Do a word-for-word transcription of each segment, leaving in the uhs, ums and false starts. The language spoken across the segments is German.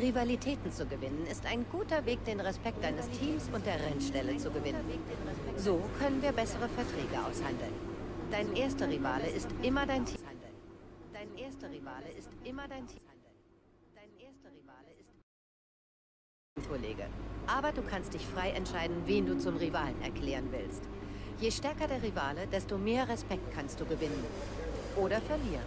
Rivalitäten zu gewinnen ist ein guter Weg, den Respekt deines Teams und der Rennstelle zu gewinnen. So können wir bessere Verträge aushandeln. Dein erster Rivale ist immer dein Team. Dein erster Rivale ist immer dein Team. Dein erster Rivale ist dein Kollege. Aber du kannst dich frei entscheiden, wen du zum Rivalen erklären willst. Je stärker der Rivale, desto mehr Respekt kannst du gewinnen. Oder verlieren.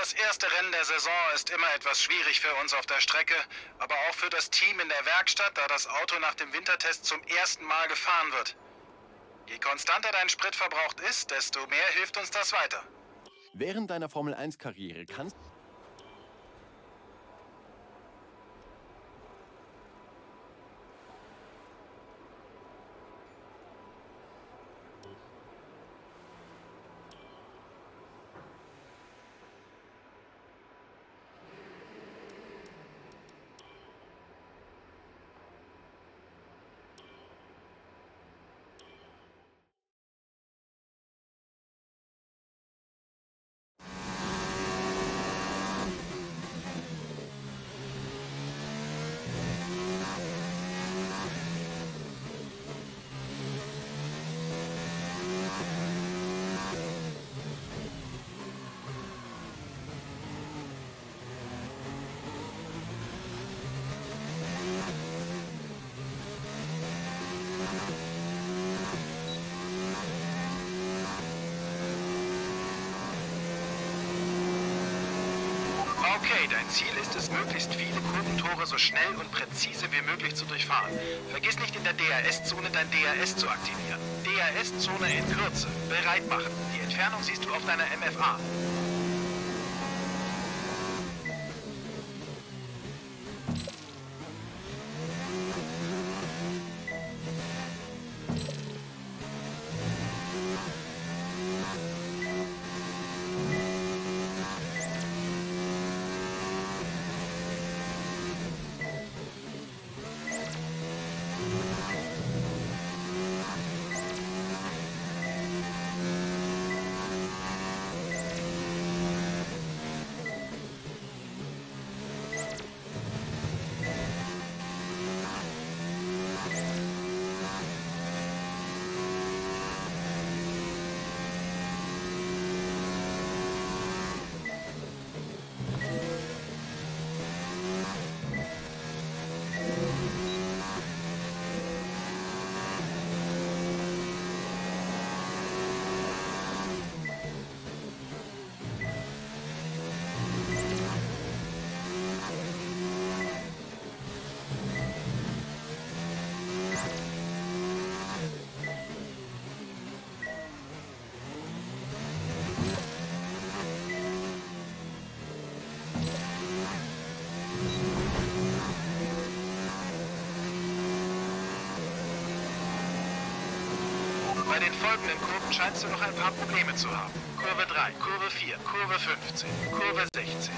Das erste Rennen der Saison ist immer etwas schwierig für uns auf der Strecke, aber auch für das Team in der Werkstatt, da das Auto nach dem Wintertest zum ersten Mal gefahren wird. Je konstanter dein Spritverbrauch ist, desto mehr hilft uns das weiter. Während deiner Formel eins Karriere kannst... Okay, dein Ziel ist es, möglichst viele Kurventore so schnell und präzise wie möglich zu durchfahren. Vergiss nicht, in der D R S-Zone dein D R S zu aktivieren. D R S-Zone in Kürze. Bereit machen. Die Entfernung siehst du auf deiner M F A. Bei den folgenden Kurven scheinst du noch ein paar Probleme zu haben. Kurve drei, Kurve vier, Kurve fünfzehn, Kurve sechzehn.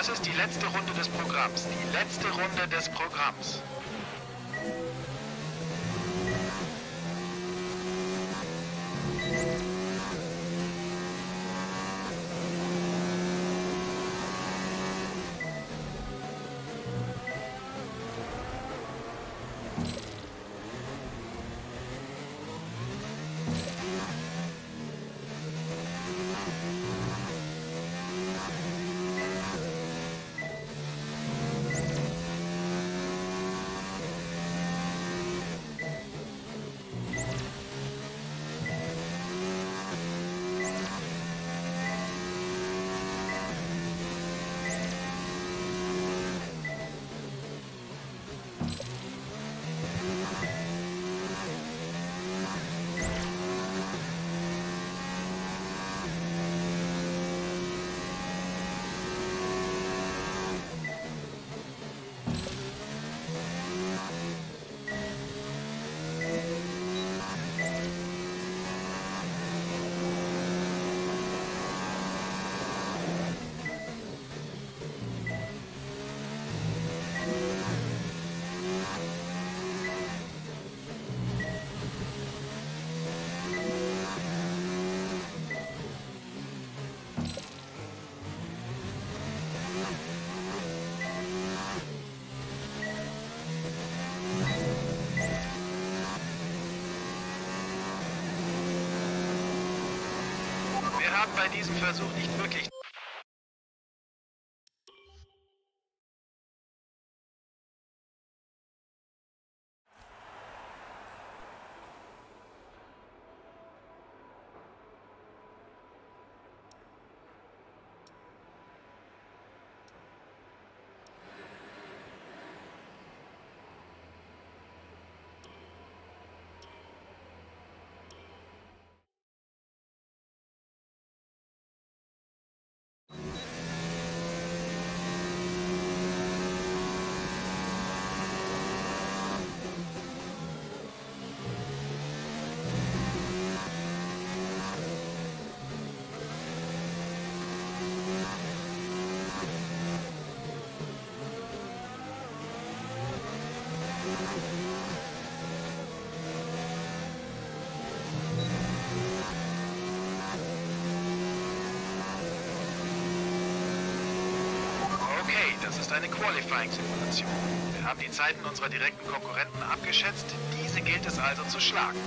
Das ist die letzte Runde des Programms. Die letzte Runde des Programms. Bei diesem Versuch nicht wirklich. Das ist eine Qualifying-Simulation. Wir haben die Zeiten unserer direkten Konkurrenten abgeschätzt. Diese gilt es also zu schlagen.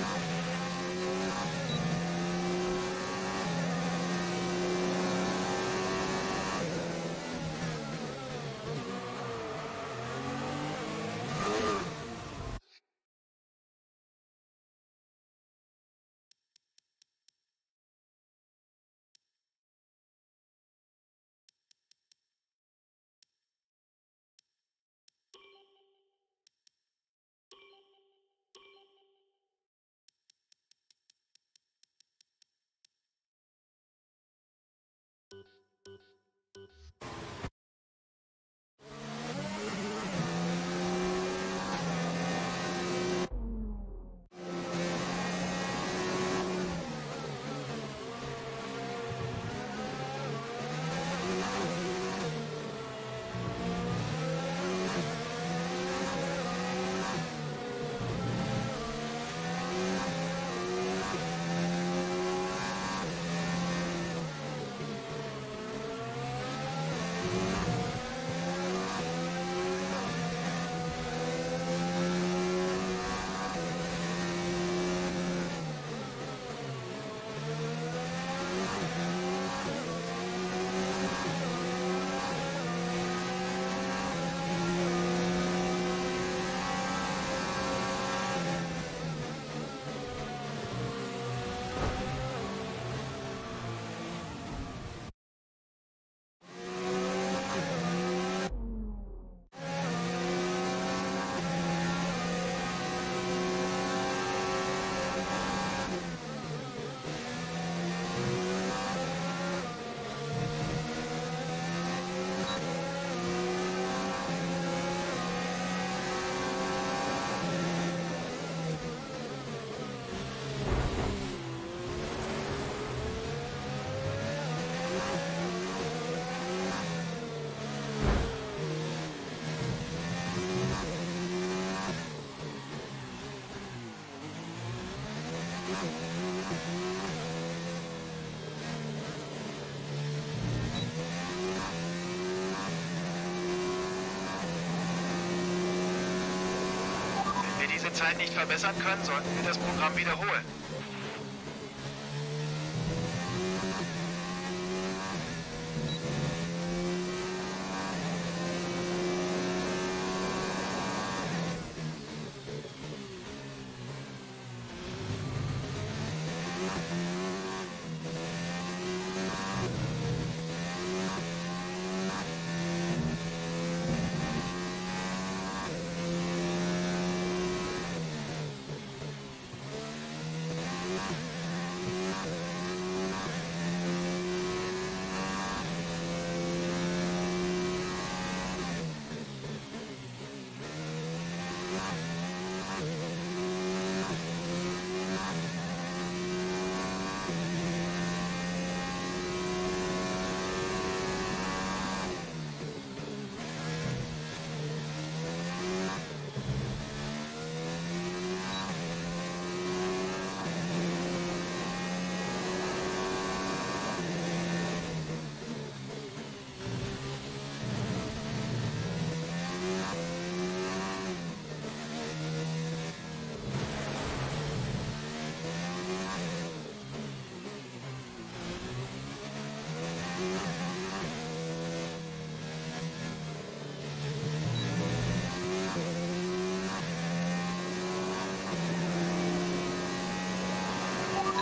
die Zeit nicht verbessern können, sollten wir das Programm wiederholen.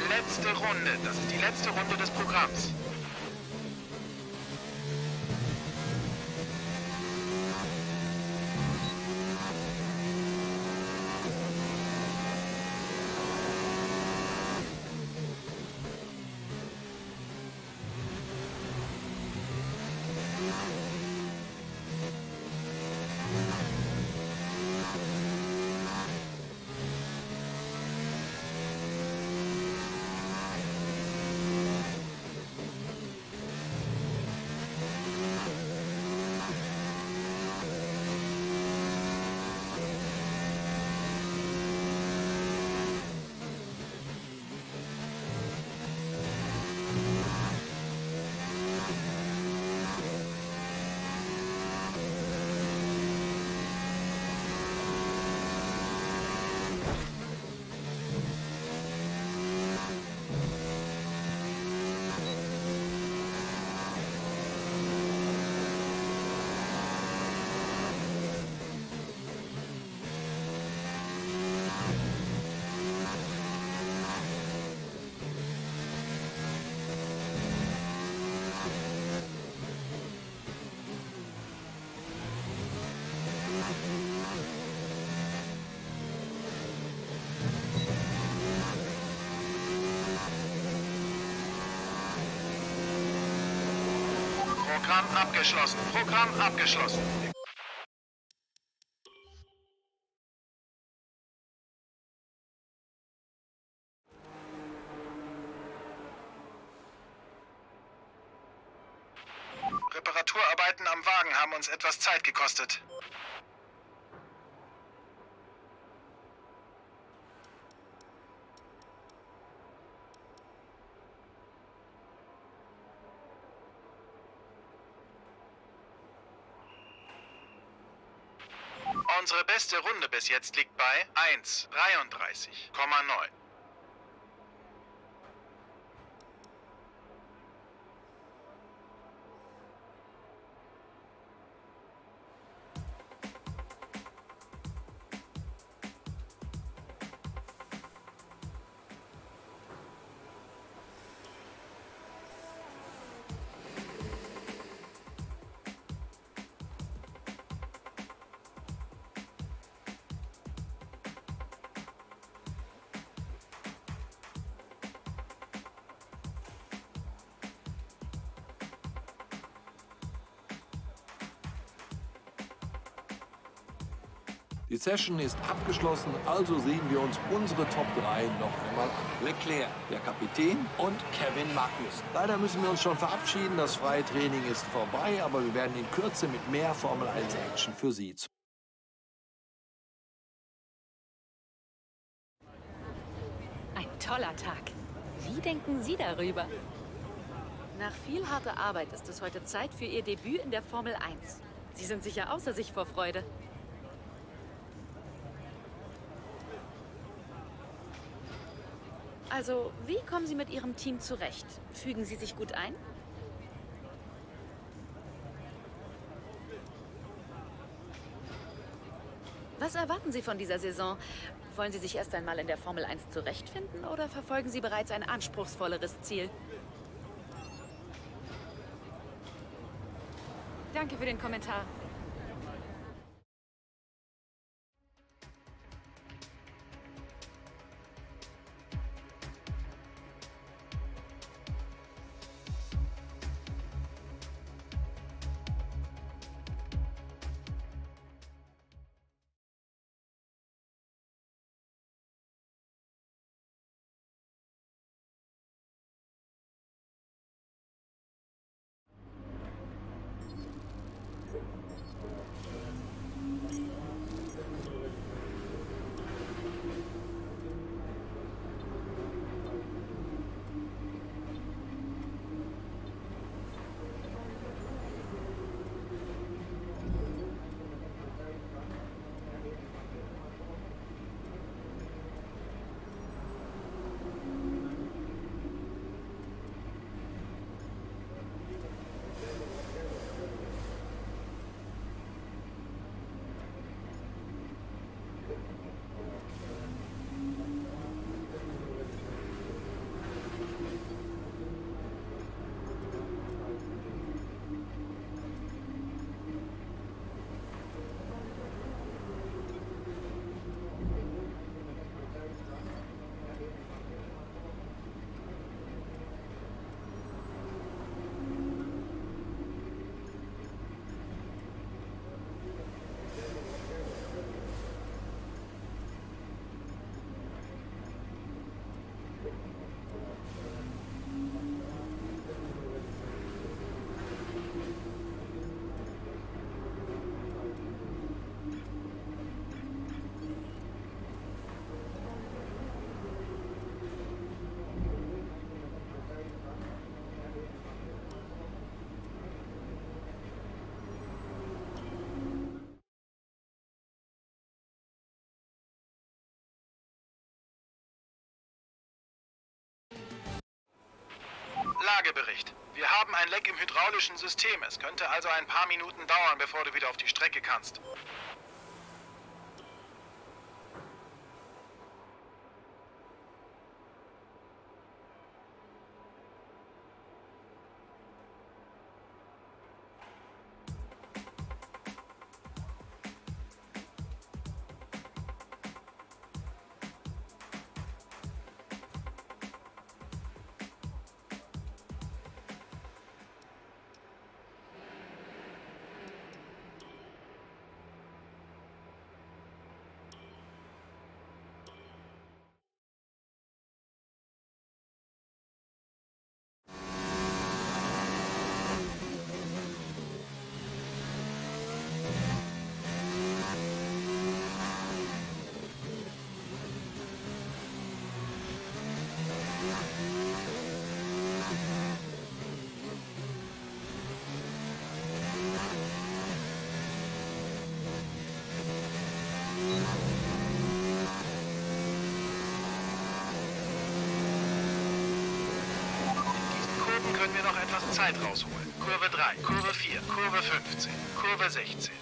Letzte Runde. Das ist die letzte Runde des Programms. Programm abgeschlossen. Programm abgeschlossen. Reparaturarbeiten am Wagen haben uns etwas Zeit gekostet. Unsere beste Runde bis jetzt liegt bei eins dreiunddreißig Komma neun. Die Session ist abgeschlossen, also sehen wir uns unsere Top drei noch einmal an. Leclerc, der Kapitän und Kevin Magnussen. Leider müssen wir uns schon verabschieden, das freie Training ist vorbei, aber wir werden in Kürze mit mehr Formel eins Action für Sie zu. Ein toller Tag. Wie denken Sie darüber? Nach viel harter Arbeit ist es heute Zeit für Ihr Debüt in der Formel eins. Sie sind sicher außer sich vor Freude. Also, wie kommen Sie mit Ihrem Team zurecht? Fügen Sie sich gut ein? Was erwarten Sie von dieser Saison? Wollen Sie sich erst einmal in der Formel eins zurechtfinden oder verfolgen Sie bereits ein anspruchsvolleres Ziel? Danke für den Kommentar. Lagebericht. Wir haben ein Leck im hydraulischen System. Es könnte also ein paar Minuten dauern, bevor du wieder auf die Strecke kannst. Zeit rausholen. Kurve drei, Kurve vier, Kurve fünfzehn, Kurve sechzehn.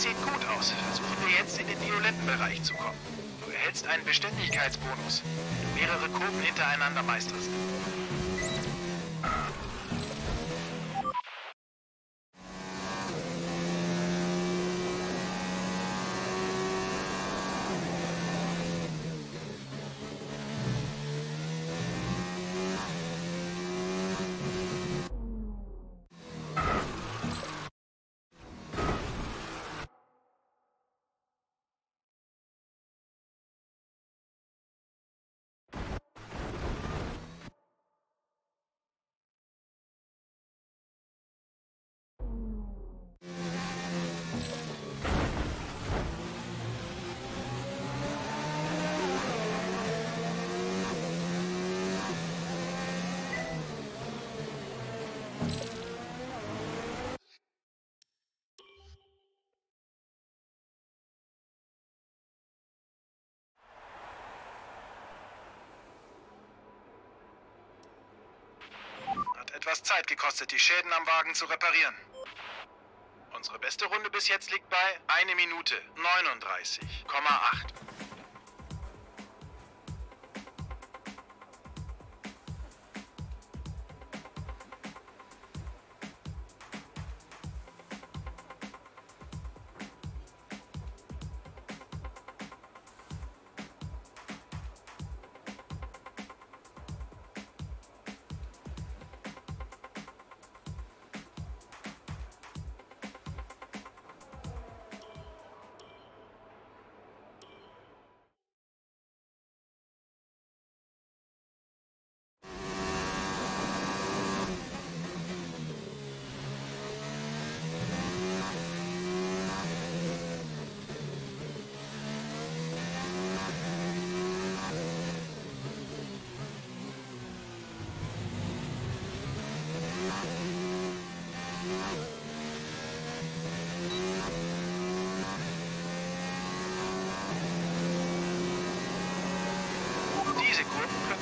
Das sieht gut aus. Versuchen wir jetzt in den violetten Bereich zu kommen. Du erhältst einen Beständigkeitsbonus, wenn du mehrere Kurven hintereinander meisterst. Etwas Zeit gekostet, die Schäden am Wagen zu reparieren. Unsere beste Runde bis jetzt liegt bei eine Minute neununddreißig Komma acht.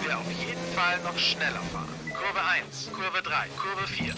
Auf jeden Fall noch schneller fahren. Kurve eins, Kurve drei, Kurve vier.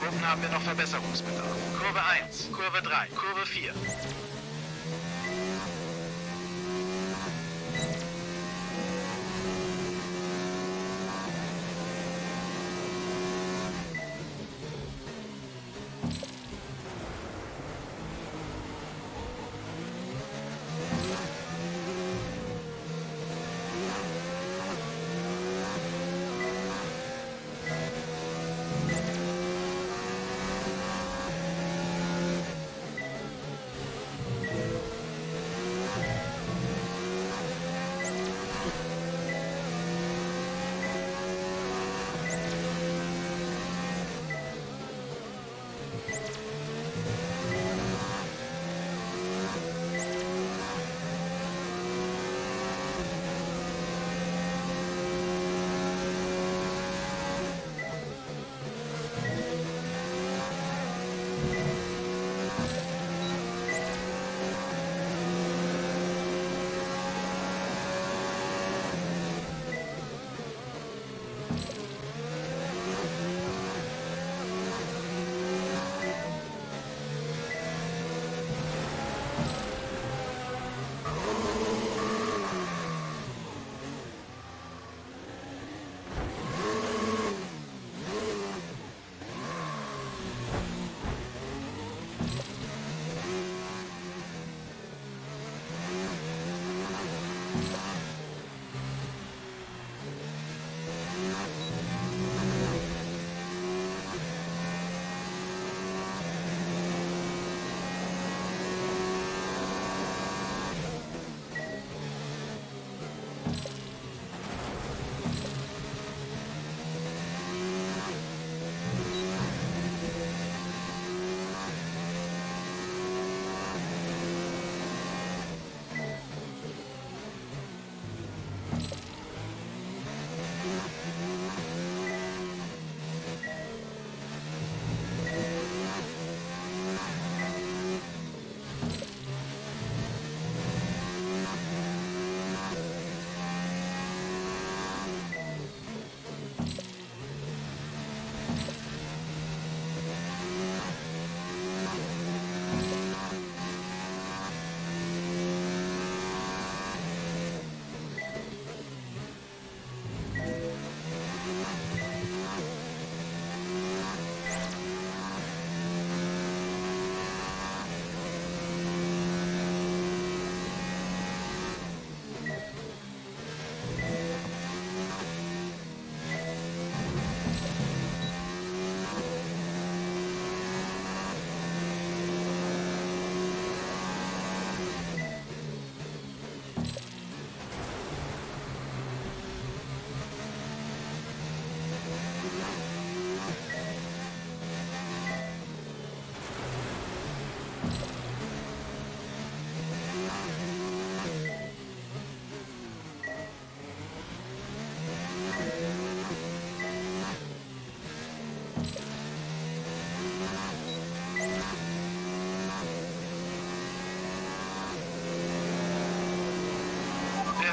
Kurven haben wir noch Verbesserungsbedarf. Kurve eins, Kurve drei, Kurve vier.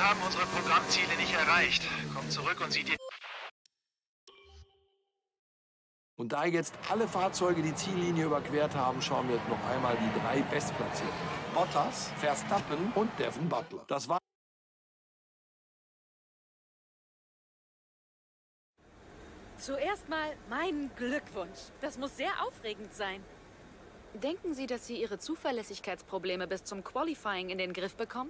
haben unsere Programmziele nicht erreicht. Kommt zurück und sieht ihr... Und da jetzt alle Fahrzeuge die Ziellinie überquert haben, schauen wir jetzt noch einmal die drei Bestplatzierten. Bottas, Verstappen und Devin Butler. Das war... Zuerst mal meinen Glückwunsch. Das muss sehr aufregend sein. Denken Sie, dass Sie Ihre Zuverlässigkeitsprobleme bis zum Qualifying in den Griff bekommen?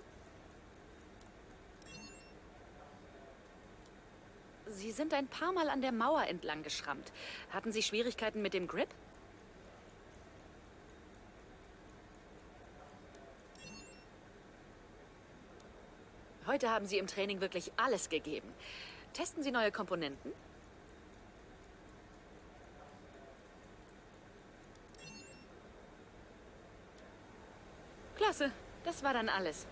Sie sind ein paar Mal an der Mauer entlang geschrammt. Hatten Sie Schwierigkeiten mit dem Grip? Heute haben Sie im Training wirklich alles gegeben. Testen Sie neue Komponenten? Klasse, das war dann alles.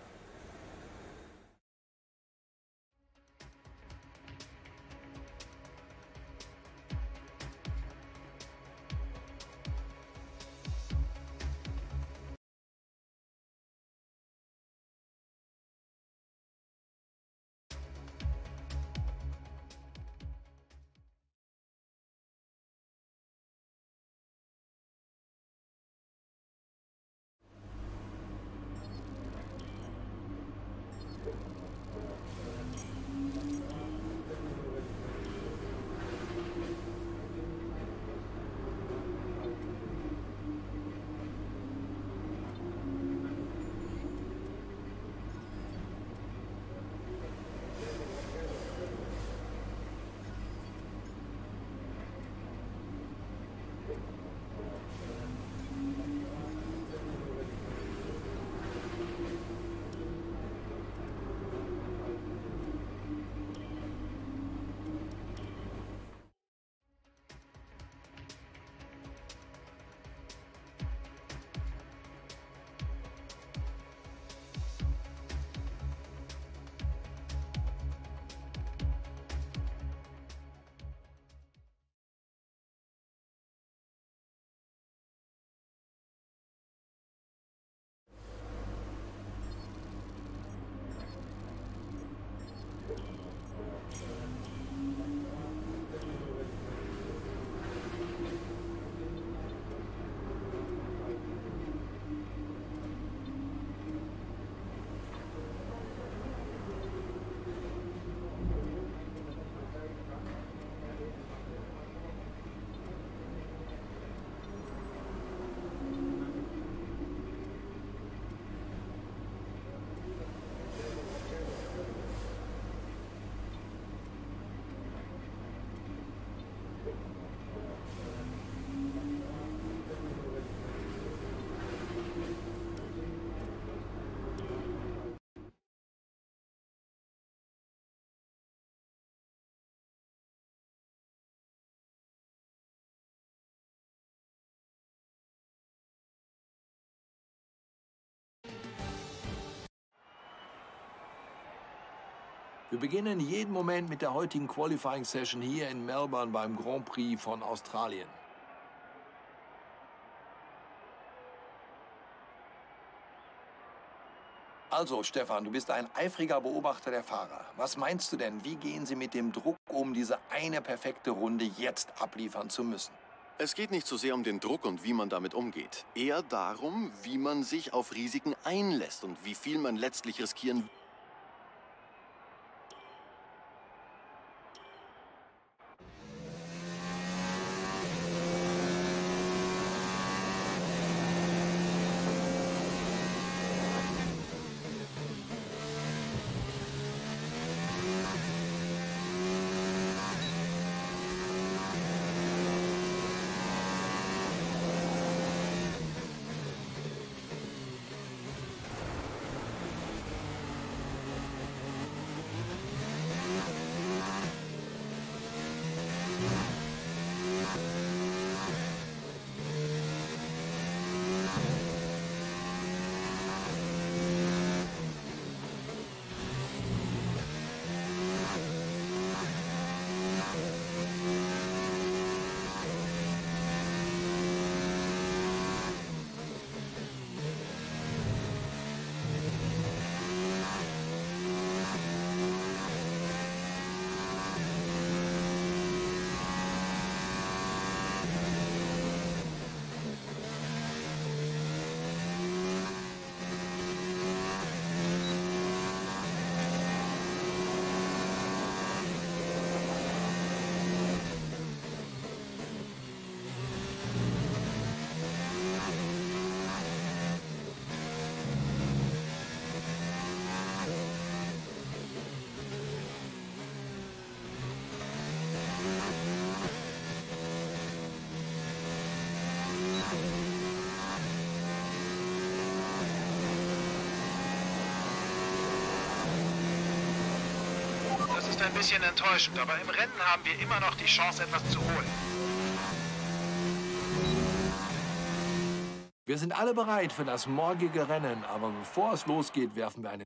Wir beginnen jeden Moment mit der heutigen Qualifying-Session hier in Melbourne beim Grand Prix von Australien. Also, Stefan, du bist ein eifriger Beobachter der Fahrer. Was meinst du denn, wie gehen sie mit dem Druck um, diese eine perfekte Runde jetzt abliefern zu müssen? Es geht nicht so sehr um den Druck und wie man damit umgeht. Eher darum, wie man sich auf Risiken einlässt und wie viel man letztlich riskieren will. ist ein bisschen enttäuschend, aber im Rennen haben wir immer noch die Chance, etwas zu holen. Wir sind alle bereit für das morgige Rennen, aber bevor es losgeht, werfen wir einen...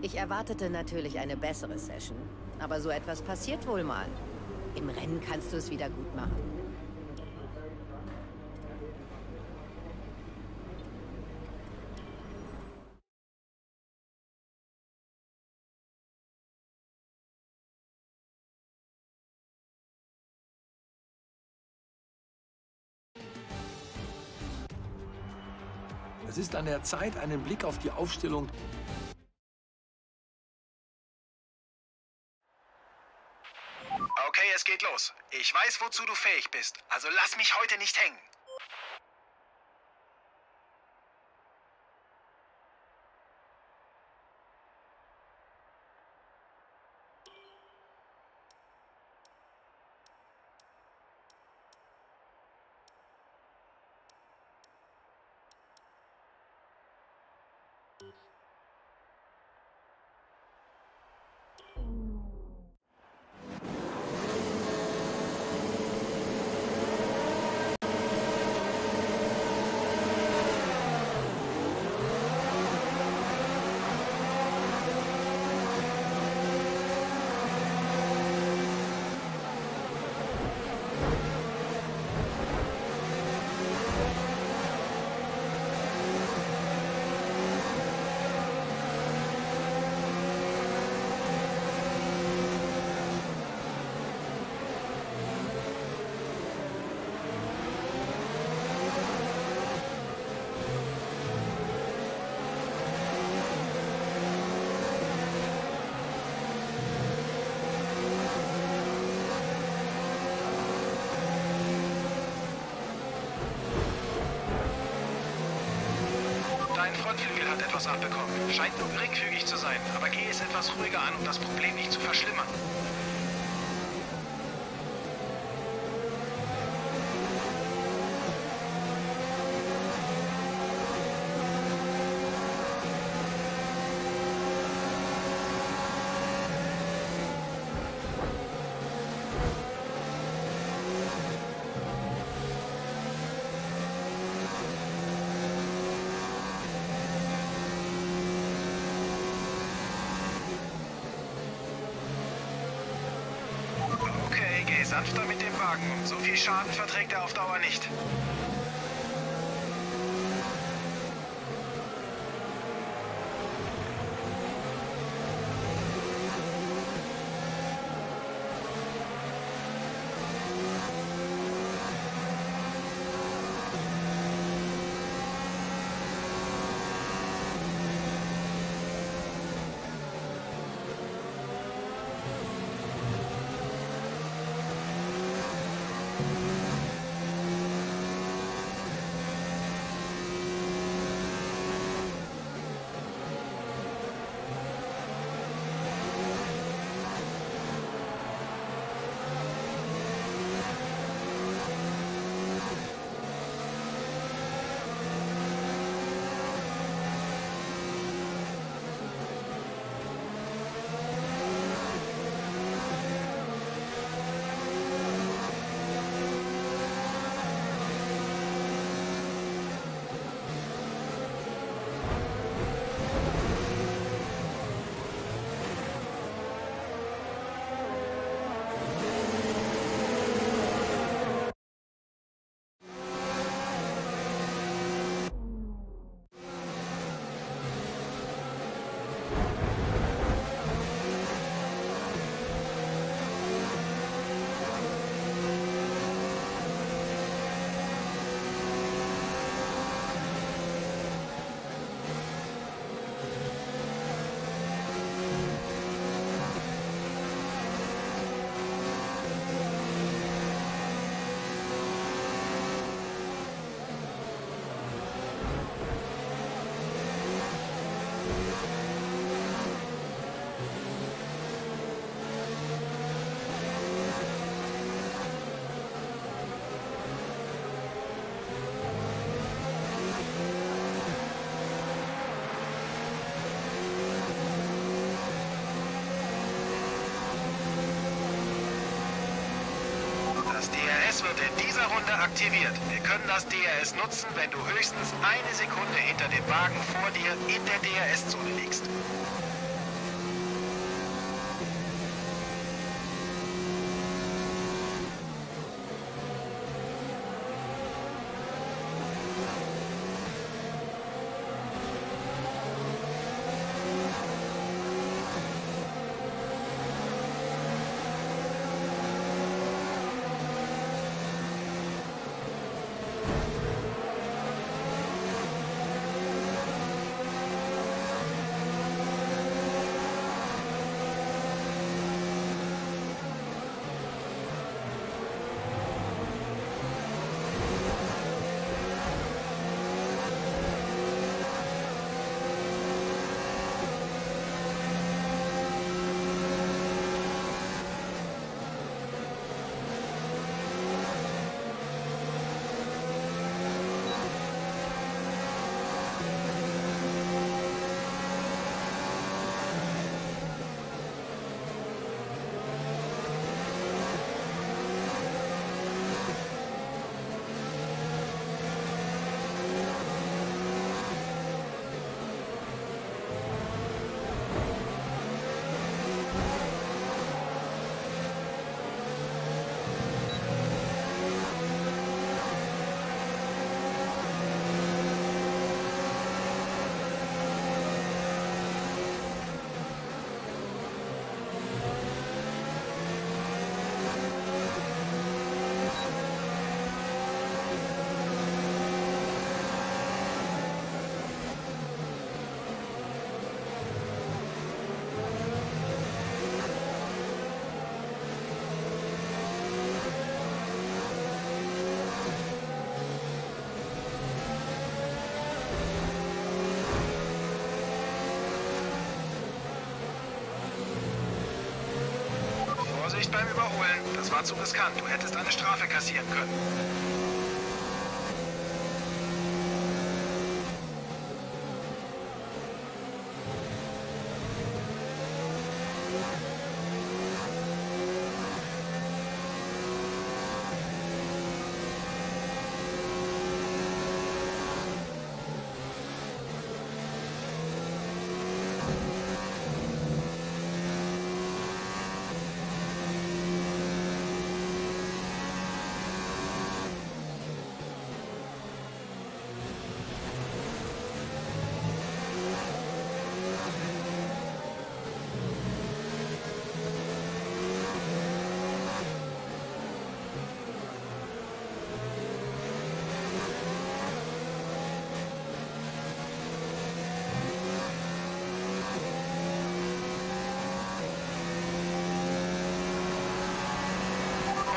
Ich erwartete natürlich eine bessere Session, aber so etwas passiert wohl mal. Im Rennen kannst du es wieder gut machen. Es ist an der Zeit, einen Blick auf die Aufstellung zu werfen. Okay, es geht los. Ich weiß, wozu du fähig bist, also lass mich heute nicht hängen. Etwas abbekommen. Scheint nur geringfügig zu sein, aber gehe es etwas ruhiger an, um das Problem nicht zu verschlimmern. Sanfter mit dem Wagen. So viel Schaden verträgt er auf Dauer nicht. D R S wird in dieser Runde aktiviert. Wir können das D R S nutzen, wenn du höchstens eine Sekunde hinter dem Wagen vor dir in der D R S-Zone liegst. Nicht beim Überholen. Das war zu riskant. Du hättest eine Strafe kassieren können.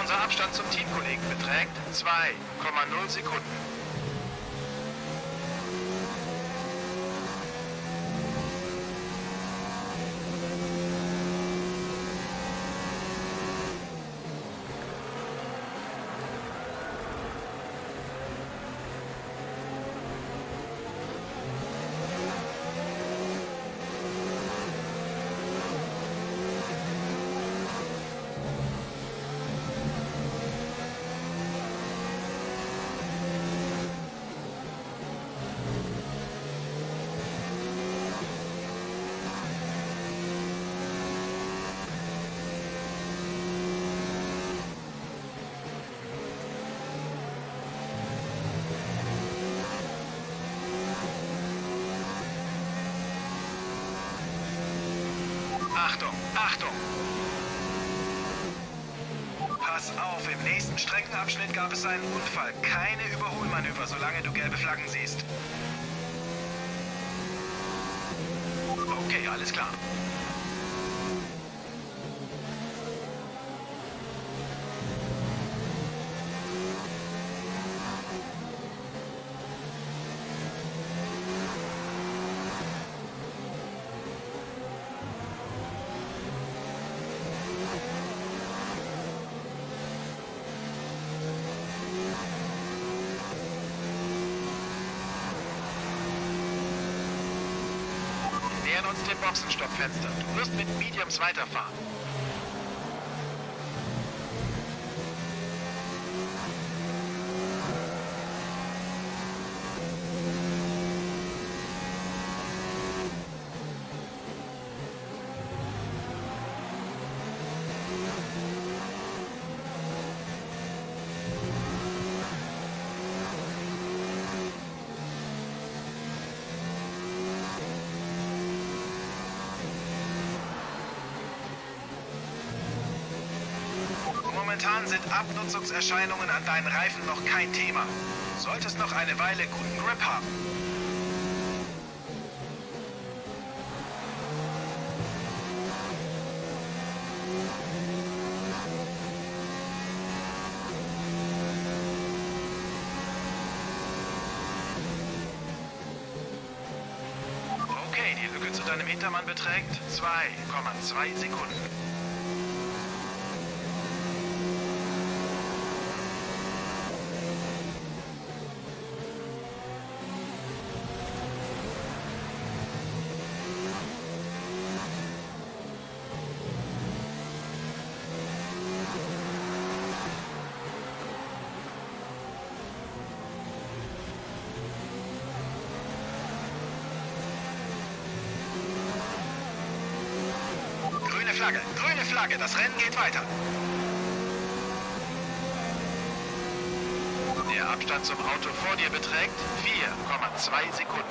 Unser Abstand zum Teamkollegen beträgt zwei Komma null Sekunden. Achtung, Achtung! Pass auf, im nächsten Streckenabschnitt gab es einen Unfall. Keine Überholmanöver, solange du gelbe Flaggen siehst. Okay, alles klar. Dem Boxenstoppfenster. Du wirst mit Mediums weiterfahren. Momentan sind Abnutzungserscheinungen an deinen Reifen noch kein Thema. Solltest noch eine Weile guten Grip haben. Okay, die Lücke zu deinem Hintermann beträgt zwei Komma zwei Sekunden. Flagge, grüne Flagge, das Rennen geht weiter. Der Abstand zum Auto vor dir beträgt vier Komma zwei Sekunden.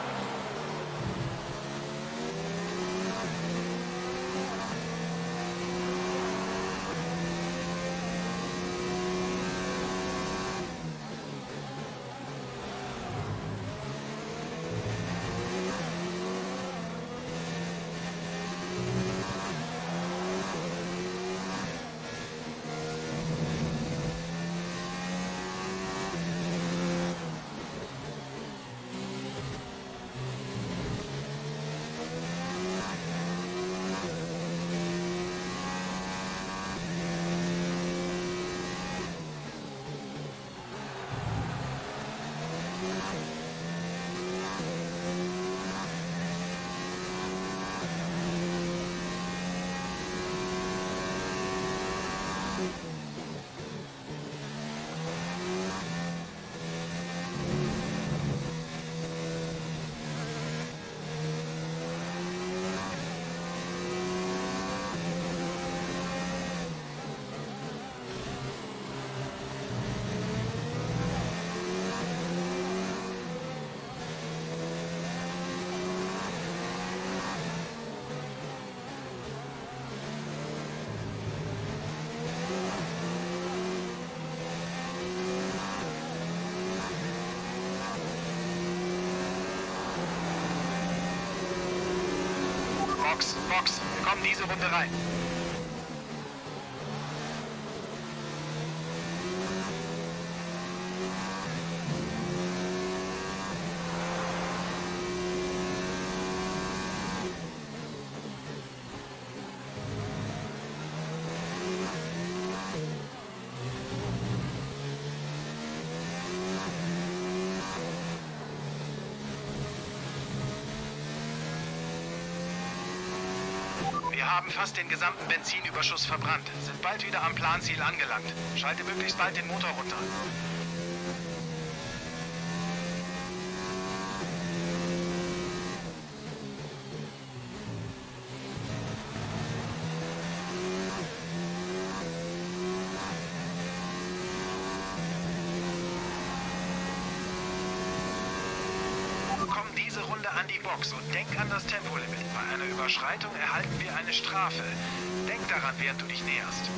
Box, Box, wir kommen diese Runde rein. Wir haben fast den gesamten Benzinüberschuss verbrannt, sind bald wieder am Planziel angelangt. Schalte möglichst bald den Motor runter. An die Box und denk an das Tempolimit. Bei einer Überschreitung erhalten wir eine Strafe. Denk daran, während du dich näherst.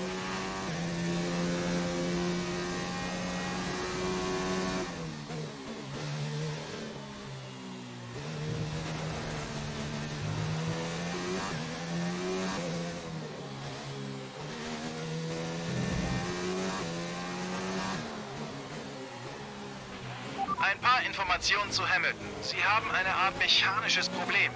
Ein paar Informationen zu Hamilton. Sie haben eine Art mechanisches Problem.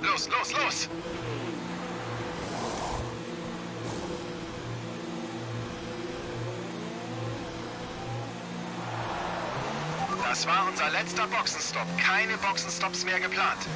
Los, los, los! Das war unser letzter Boxenstopp. Keine Boxenstops mehr geplant.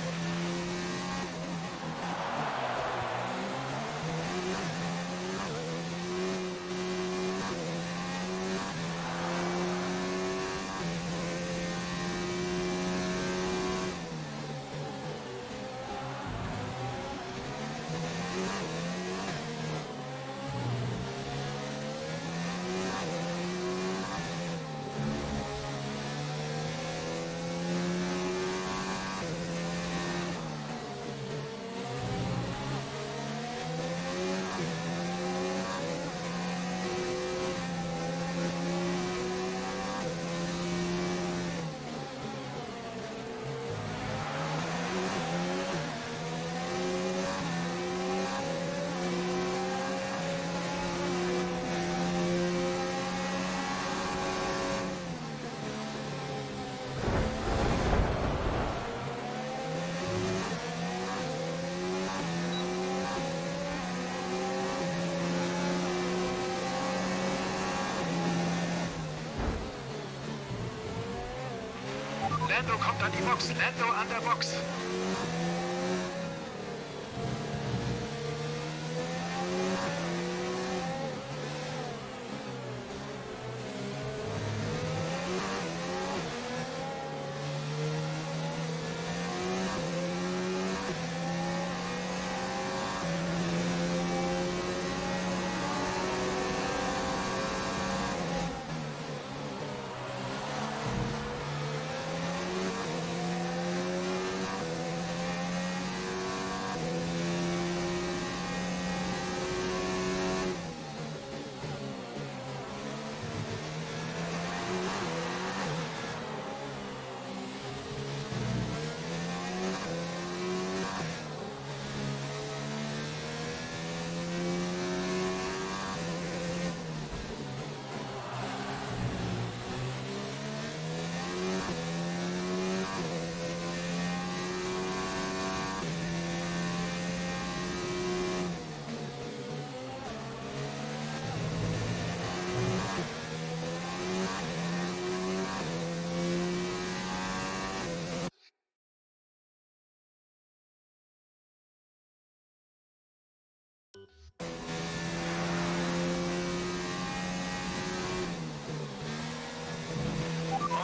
Lando kommt an die Box. Lando an der Box.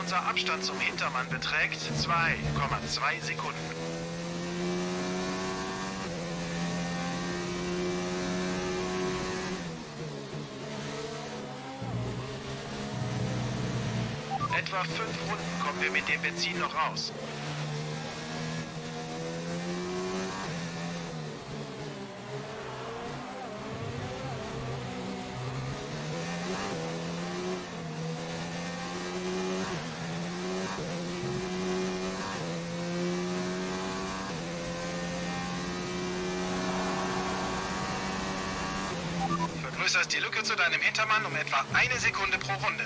Unser Abstand zum Hintermann beträgt zwei Komma zwei Sekunden. Etwa fünf Runden kommen wir mit dem Benzin noch raus. Vergrößerst die Lücke zu deinem Hintermann um etwa eine Sekunde pro Runde.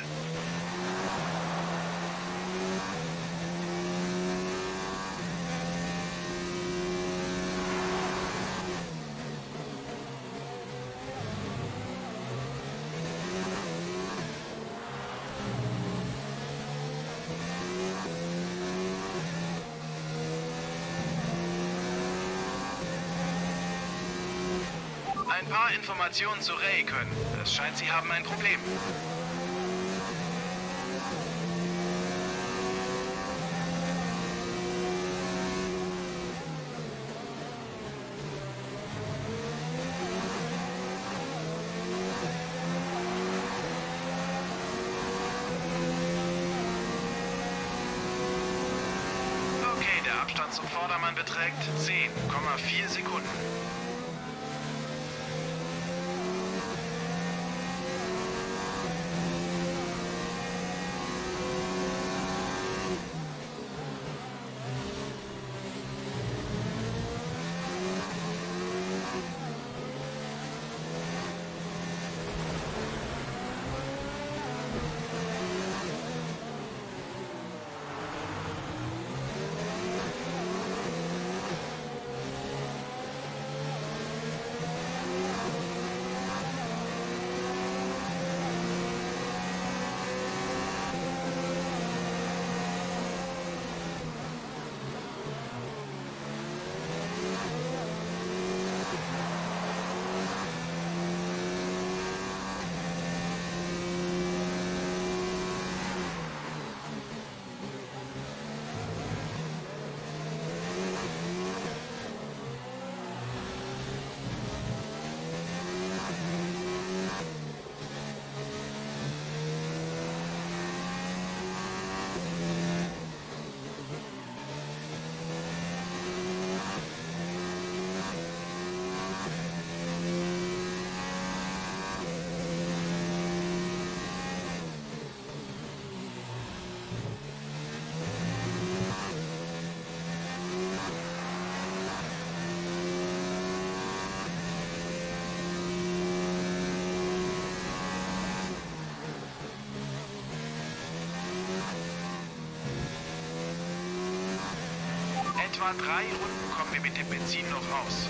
Ein paar Informationen zu Ray können. Es scheint, sie haben ein Problem. Okay, der Abstand zum Vordermann beträgt zehn Komma vier Sekunden. Etwa drei Runden kommen wir mit dem Benzin noch raus.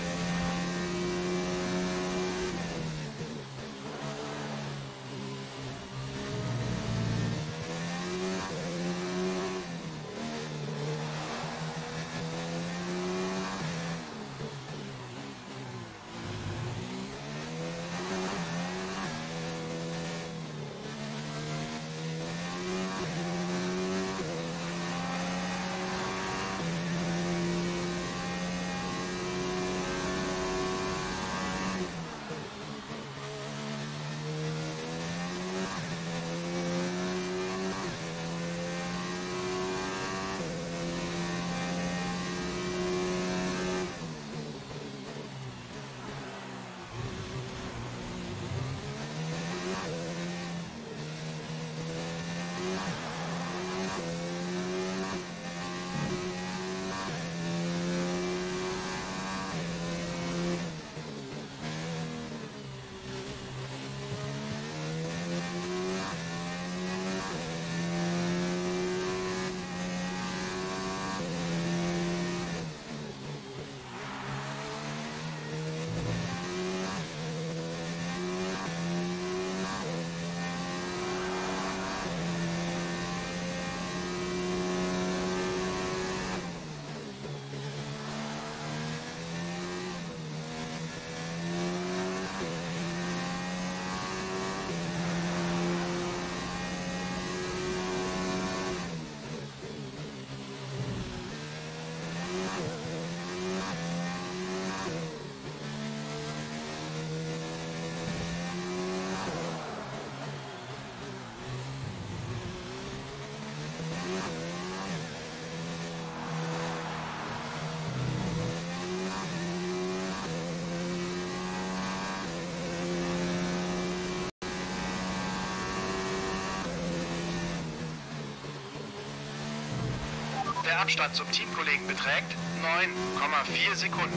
der Abstand zum Teamkollegen beträgt neun Komma vier Sekunden.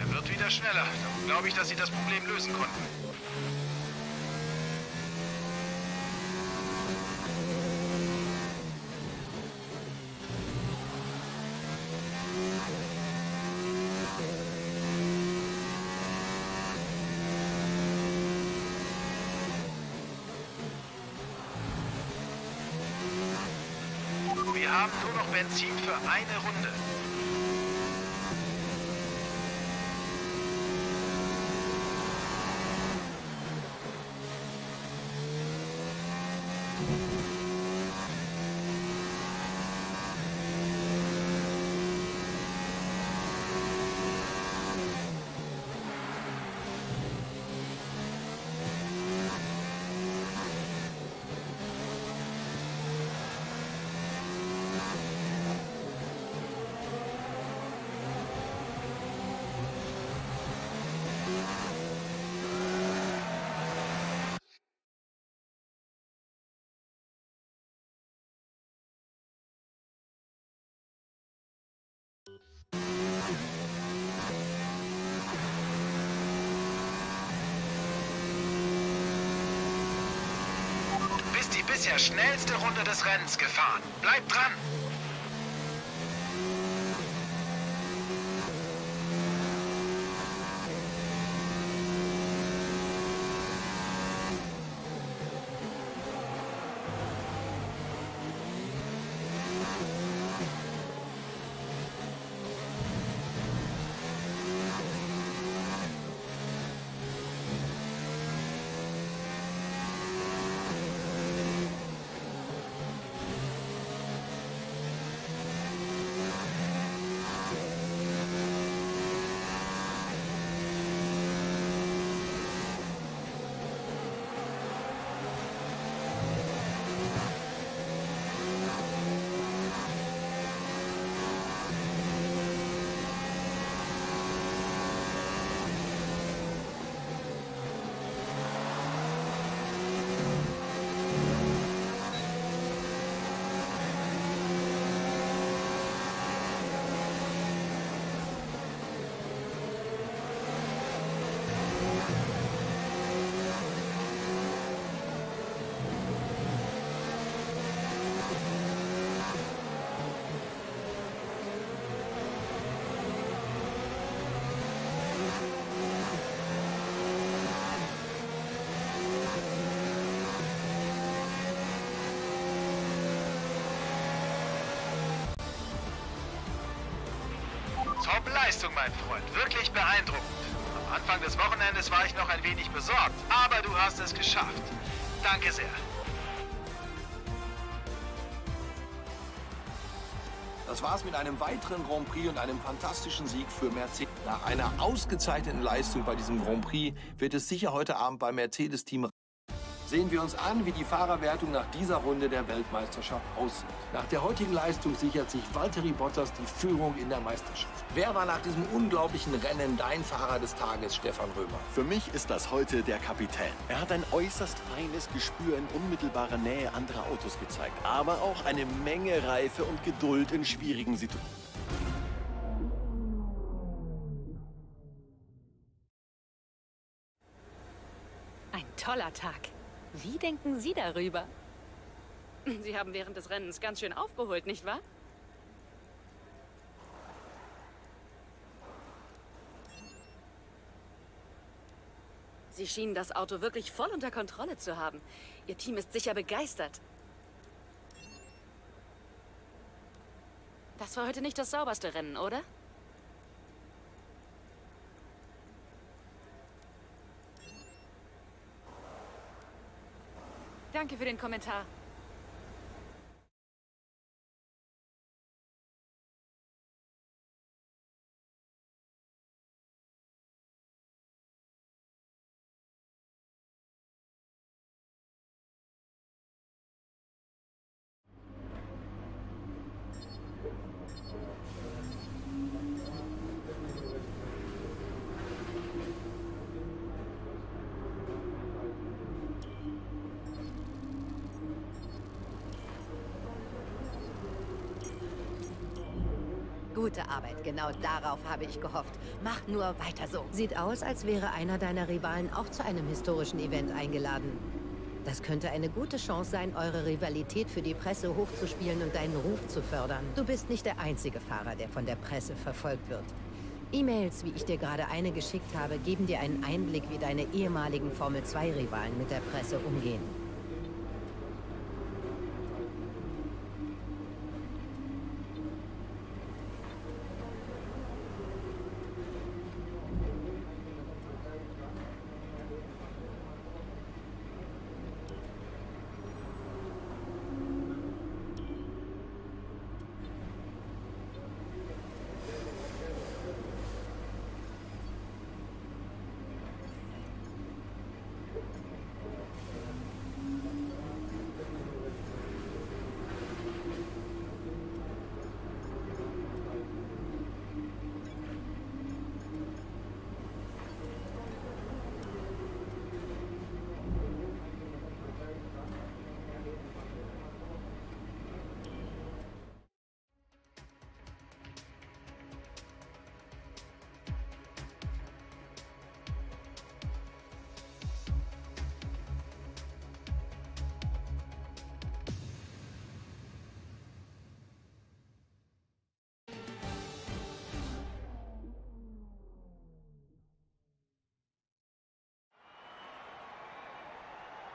Er wird wieder schneller. Darum glaube ich, dass sie das Problem lösen konnten. Wir haben nur noch Benzin für eine Runde. Bist die bisher schnellste Runde des Rennens gefahren. Bleib dran! Top-Leistung, mein Freund. Wirklich beeindruckend. Am Anfang des Wochenendes war ich noch ein wenig besorgt, aber du hast es geschafft. Danke sehr. Das war's mit einem weiteren Grand Prix und einem fantastischen Sieg für Mercedes. Nach einer ausgezeichneten Leistung bei diesem Grand Prix wird es sicher heute Abend beim Mercedes-Team. Sehen wir uns an, wie die Fahrerwertung nach dieser Runde der Weltmeisterschaft aussieht. Nach der heutigen Leistung sichert sich Valtteri Bottas die Führung in der Meisterschaft. Wer war nach diesem unglaublichen Rennen dein Fahrer des Tages, Stefan Römer? Für mich ist das heute der Kapitän. Er hat ein äußerst feines Gespür in unmittelbarer Nähe anderer Autos gezeigt, aber auch eine Menge Reife und Geduld in schwierigen Situationen. Ein toller Tag. Wie denken Sie darüber? Sie haben während des Rennens ganz schön aufgeholt, nicht wahr? Sie schienen das Auto wirklich voll unter Kontrolle zu haben. Ihr Team ist sicher begeistert. Das war heute nicht das sauberste Rennen, oder? Danke für den Kommentar. Gute Arbeit, genau darauf habe ich gehofft. Mach nur weiter so. Sieht aus, als wäre einer deiner Rivalen auch zu einem historischen Event eingeladen. Das könnte eine gute Chance sein, eure Rivalität für die Presse hochzuspielen und deinen Ruf zu fördern. Du bist nicht der einzige Fahrer, der von der Presse verfolgt wird. E-Mails, wie ich dir gerade eine geschickt habe, geben dir einen Einblick, wie deine ehemaligen Formel zwei Rivalen mit der Presse umgehen.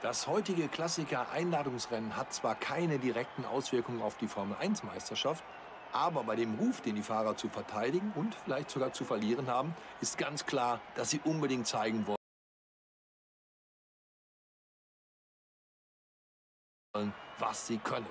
Das heutige Klassiker-Einladungsrennen hat zwar keine direkten Auswirkungen auf die Formel eins Meisterschaft, aber bei dem Ruf, den die Fahrer zu verteidigen und vielleicht sogar zu verlieren haben, ist ganz klar, dass sie unbedingt zeigen wollen, was sie können.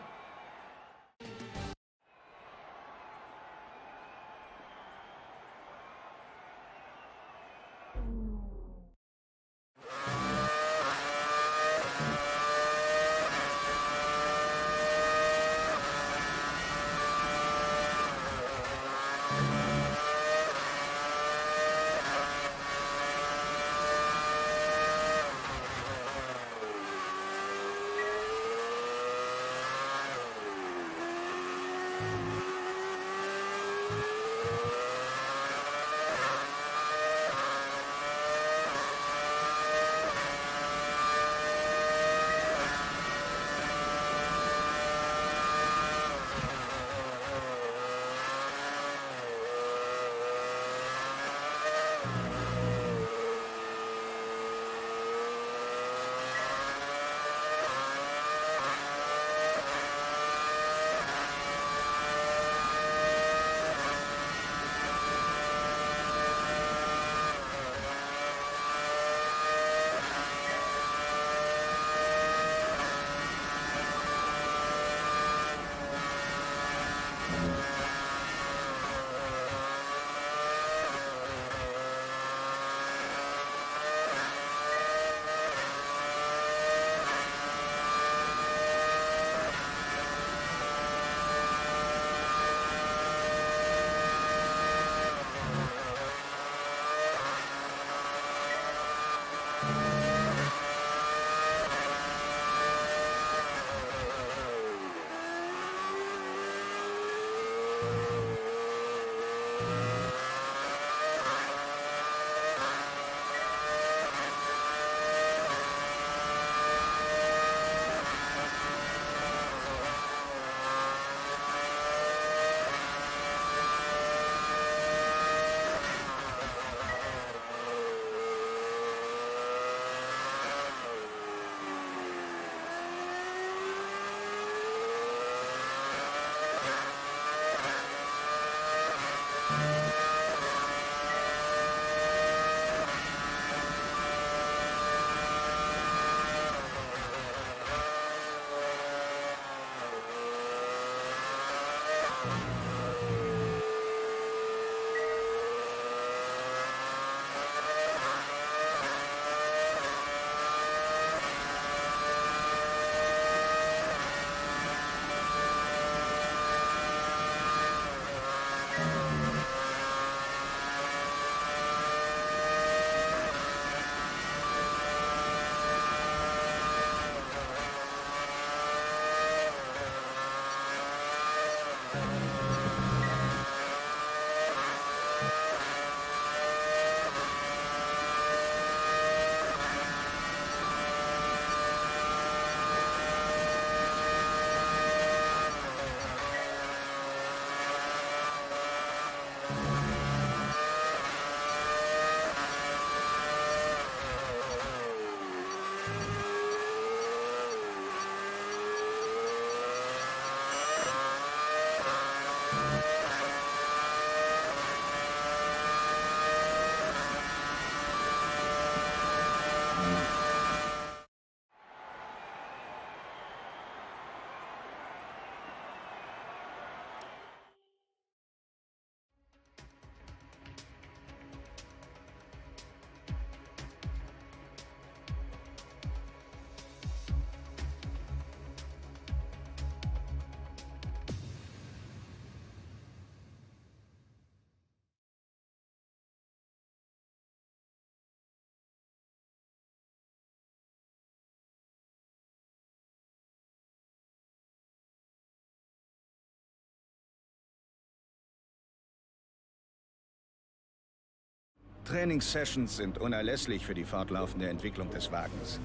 Trainingssessions sind unerlässlich für die fortlaufende Entwicklung des Wagens.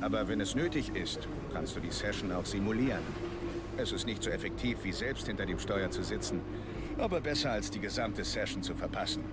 Aber wenn es nötig ist, kannst du die Session auch simulieren. Es ist nicht so effektiv, wie selbst hinter dem Steuer zu sitzen, aber besser als die gesamte Session zu verpassen.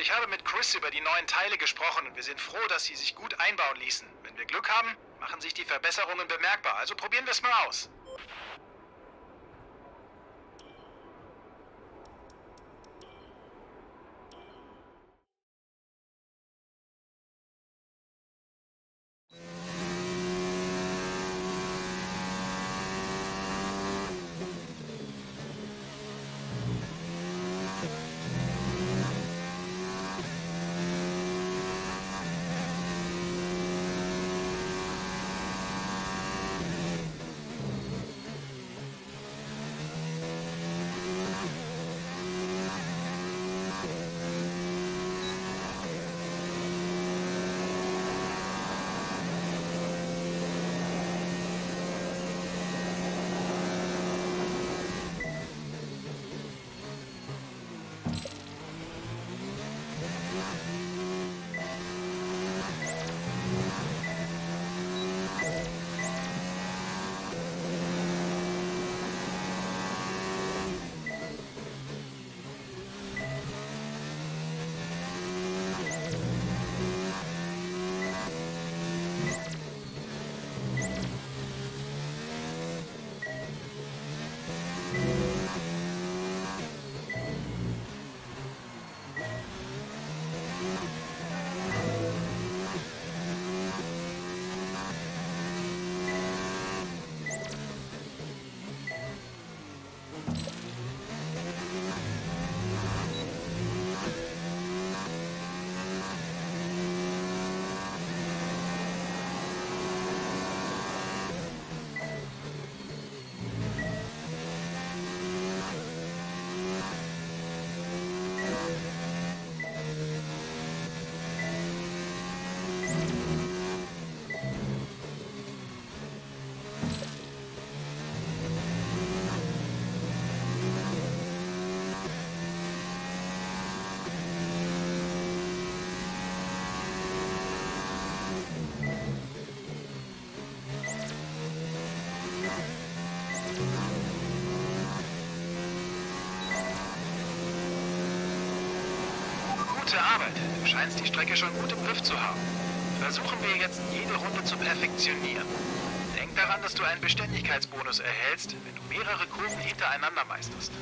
Ich habe mit Chris über die neuen Teile gesprochen und wir sind froh, dass sie sich gut einbauen ließen. Wenn wir Glück haben, machen sich die Verbesserungen bemerkbar, also probieren wir es mal aus. Gute Arbeit. Du scheinst die Strecke schon gut im Griff zu haben. Versuchen wir jetzt, jede Runde zu perfektionieren. Denk daran, dass du einen Beständigkeitsbonus erhältst, wenn du mehrere Kurven hintereinander meisterst.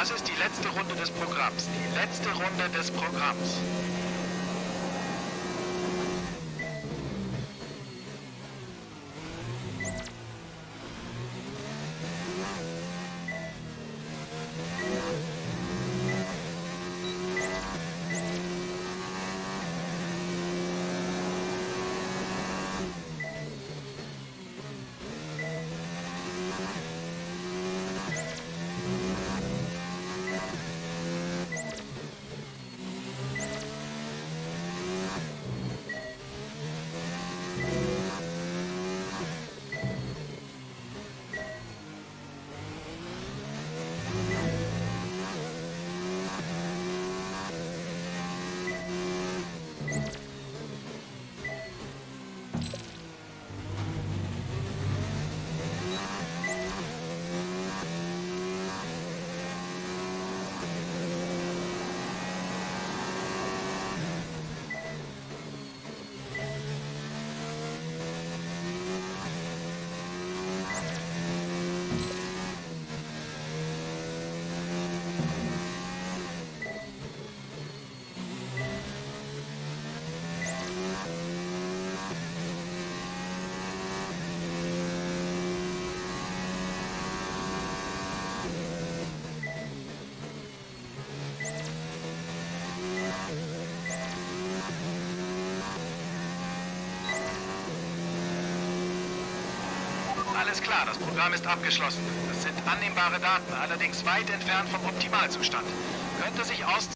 Das ist die letzte Runde des Programms. Die letzte Runde des Programms. Alles klar, das Programm ist abgeschlossen. Das sind annehmbare Daten, allerdings weit entfernt vom Optimalzustand. Könnte sich auszahlen.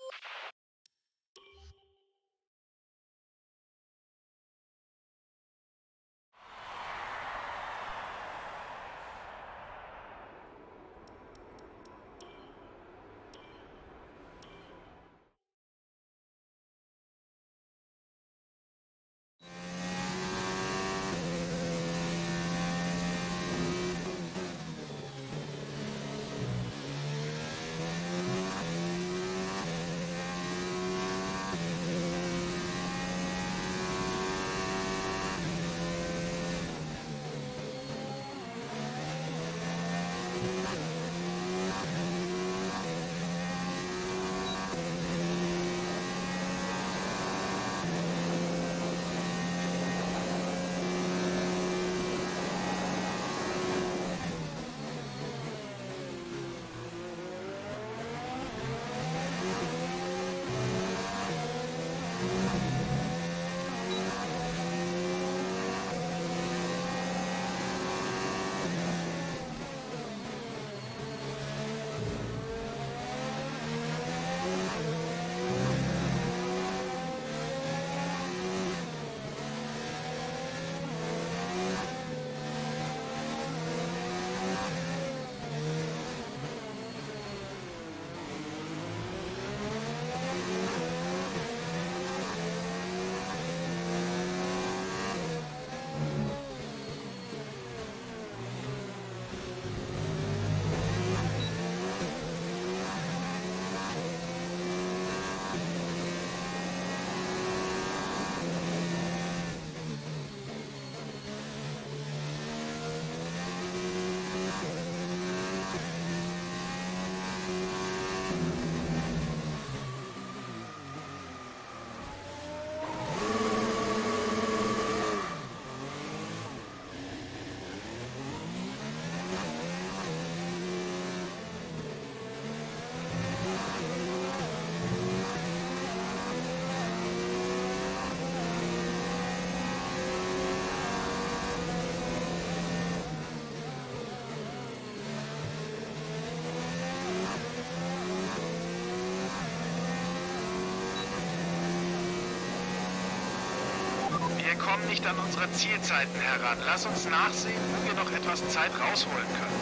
Wir kommen nicht an unsere Zielzeiten heran. Lass uns nachsehen, wo wir noch etwas Zeit rausholen können.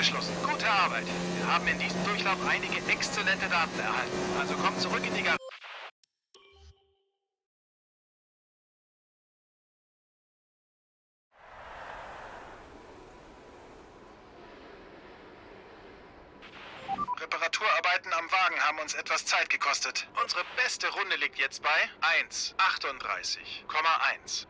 abgeschlossen. Gute Arbeit. Wir haben in diesem Durchlauf einige exzellente Daten erhalten. Also kommt zurück in die Garage. Reparaturarbeiten am Wagen haben uns etwas Zeit gekostet. Unsere beste Runde liegt jetzt bei eins achtunddreißig Komma eins.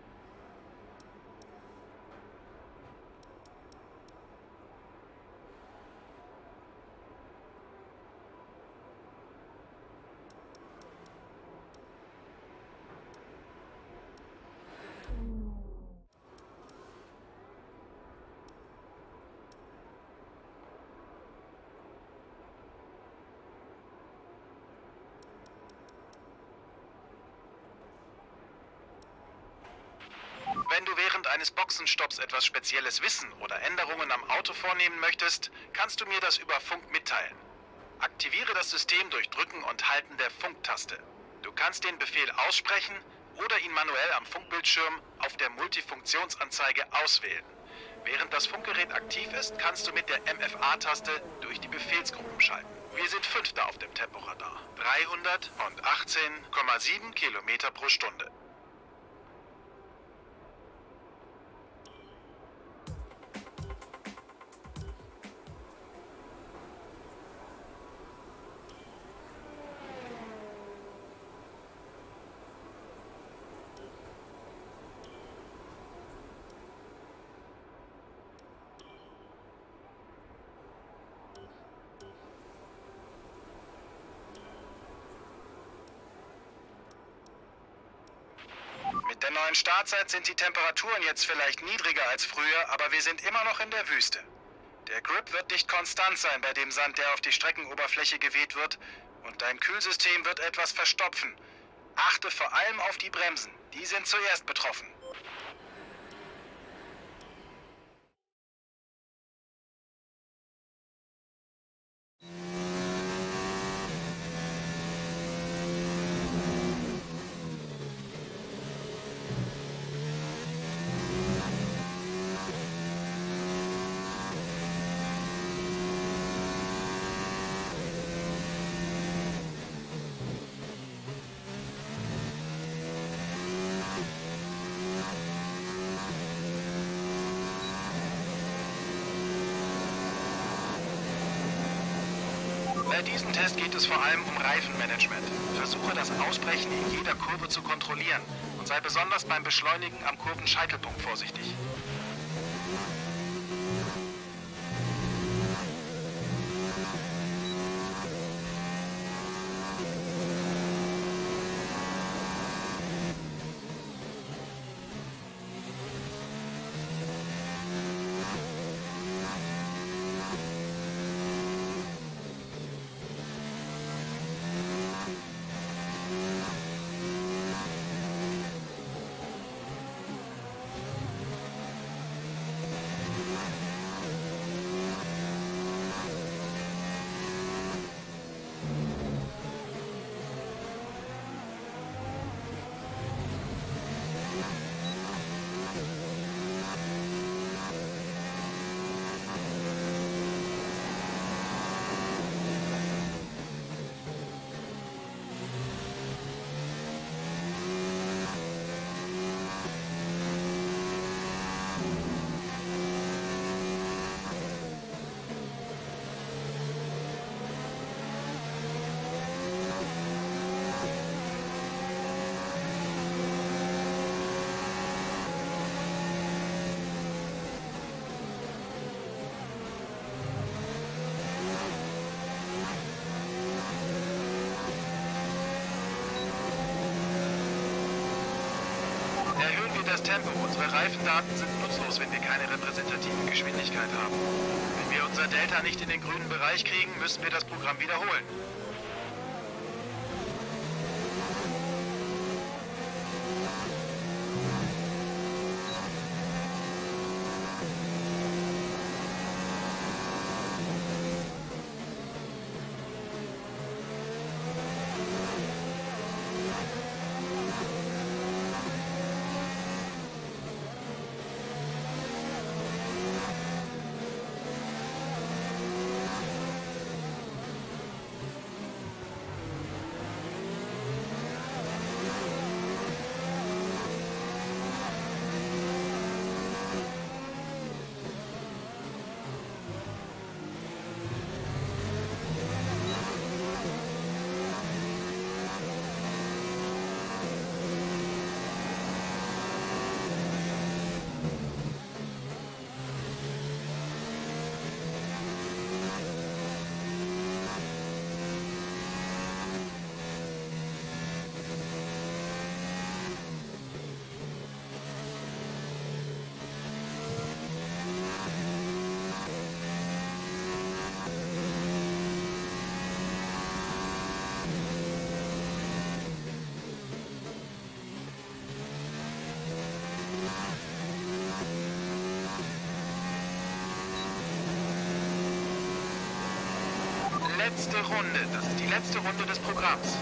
Wenn du während eines Boxenstopps etwas Spezielles wissen oder Änderungen am Auto vornehmen möchtest, kannst du mir das über Funk mitteilen. Aktiviere das System durch Drücken und Halten der Funktaste. Du kannst den Befehl aussprechen oder ihn manuell am Funkbildschirm auf der Multifunktionsanzeige auswählen. Während das Funkgerät aktiv ist, kannst du mit der M F A-Taste durch die Befehlsgruppen schalten. Wir sind Fünfter auf dem Temporadar. dreihundertachtzehn Komma sieben Kilometer pro Stunde. Mit der neuen Startzeit sind die Temperaturen jetzt vielleicht niedriger als früher, aber wir sind immer noch in der Wüste. Der Grip wird nicht konstant sein bei dem Sand, der auf die Streckenoberfläche geweht wird, und dein Kühlsystem wird etwas verstopfen. Achte vor allem auf die Bremsen, die sind zuerst betroffen. Bei diesem Test geht es vor allem um Reifenmanagement. Versuche das Ausbrechen in jeder Kurve zu kontrollieren und sei besonders beim Beschleunigen am Kurvenscheitelpunkt vorsichtig. Das Tempo. Unsere Reifendaten sind nutzlos, wenn wir keine repräsentative Geschwindigkeit haben. Wenn wir unser Delta nicht in den grünen Bereich kriegen, müssen wir das Programm wiederholen. letzte Runde. Das ist die letzte Runde des Programms.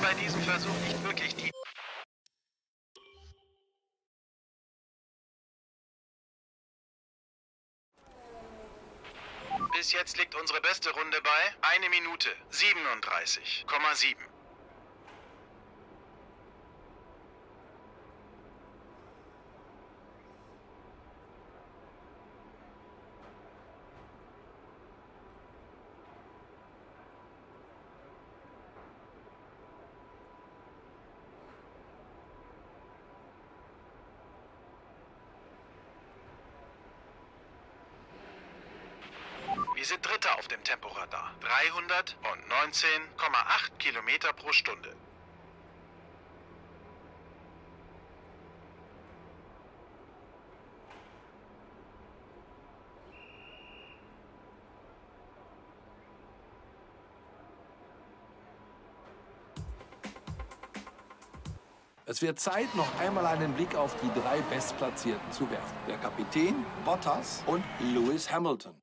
Bei diesem Versuch nicht wirklich die... Bis jetzt liegt unsere beste Runde bei eine Minute siebenunddreißig Komma sieben. Wir sind Dritter auf dem Temporadar. dreihundertneunzehn Komma acht Kilometer pro Stunde. Es wird Zeit, noch einmal einen Blick auf die drei Bestplatzierten zu werfen. Der Kapitän, Bottas und Lewis Hamilton.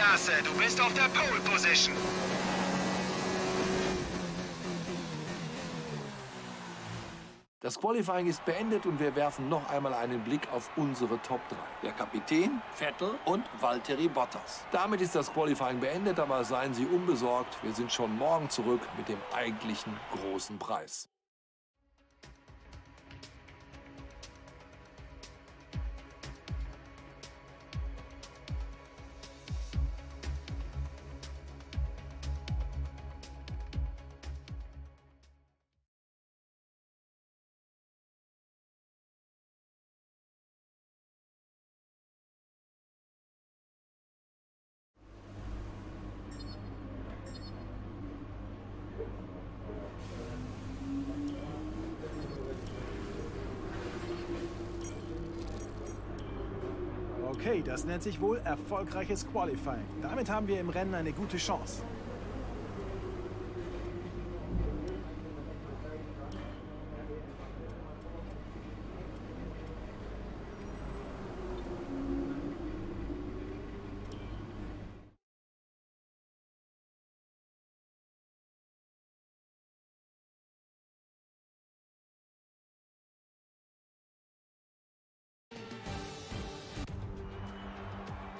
Klasse, du bist auf der Pole Position. Das Qualifying ist beendet und wir werfen noch einmal einen Blick auf unsere Top drei. Der Kapitän, Vettel und Valtteri Bottas. Damit ist das Qualifying beendet, aber seien Sie unbesorgt. Wir sind schon morgen zurück mit dem eigentlichen großen Preis. Okay, das nennt sich wohl erfolgreiches Qualifying. Damit haben wir im Rennen eine gute Chance.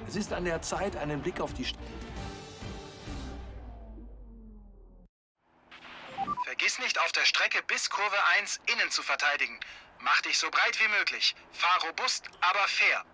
Es ist an der Zeit, einen Blick auf die St- Vergiss nicht, auf der Strecke bis Kurve eins innen zu verteidigen. Mach dich so breit wie möglich. Fahr robust, aber fair.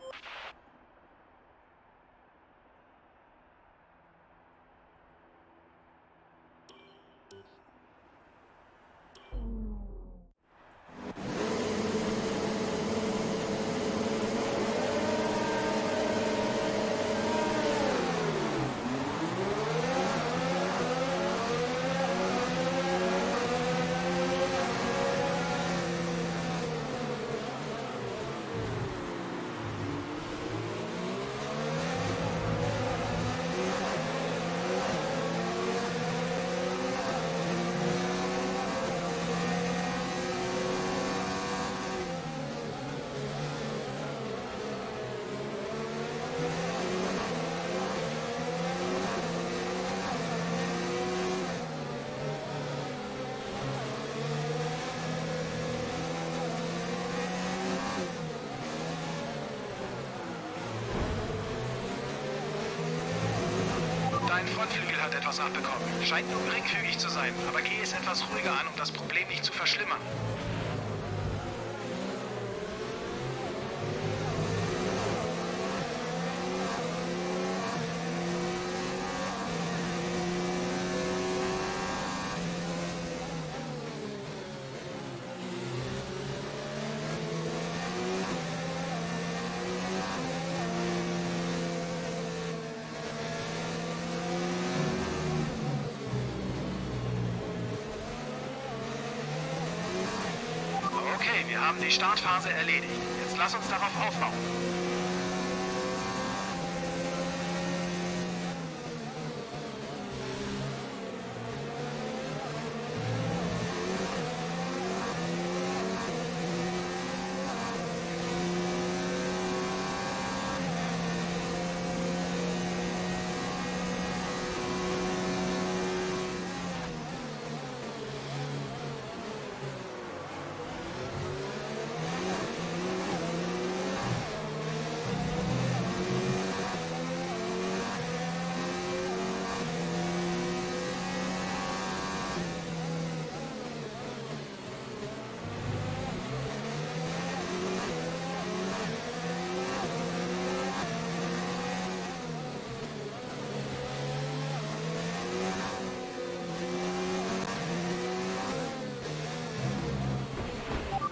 Dein Frontflügel hat etwas abbekommen. Scheint nur geringfügig zu sein, aber geh es etwas ruhiger an, um das Problem nicht zu verschlimmern. Wir haben die Startphase erledigt. Jetzt lass uns darauf aufbauen.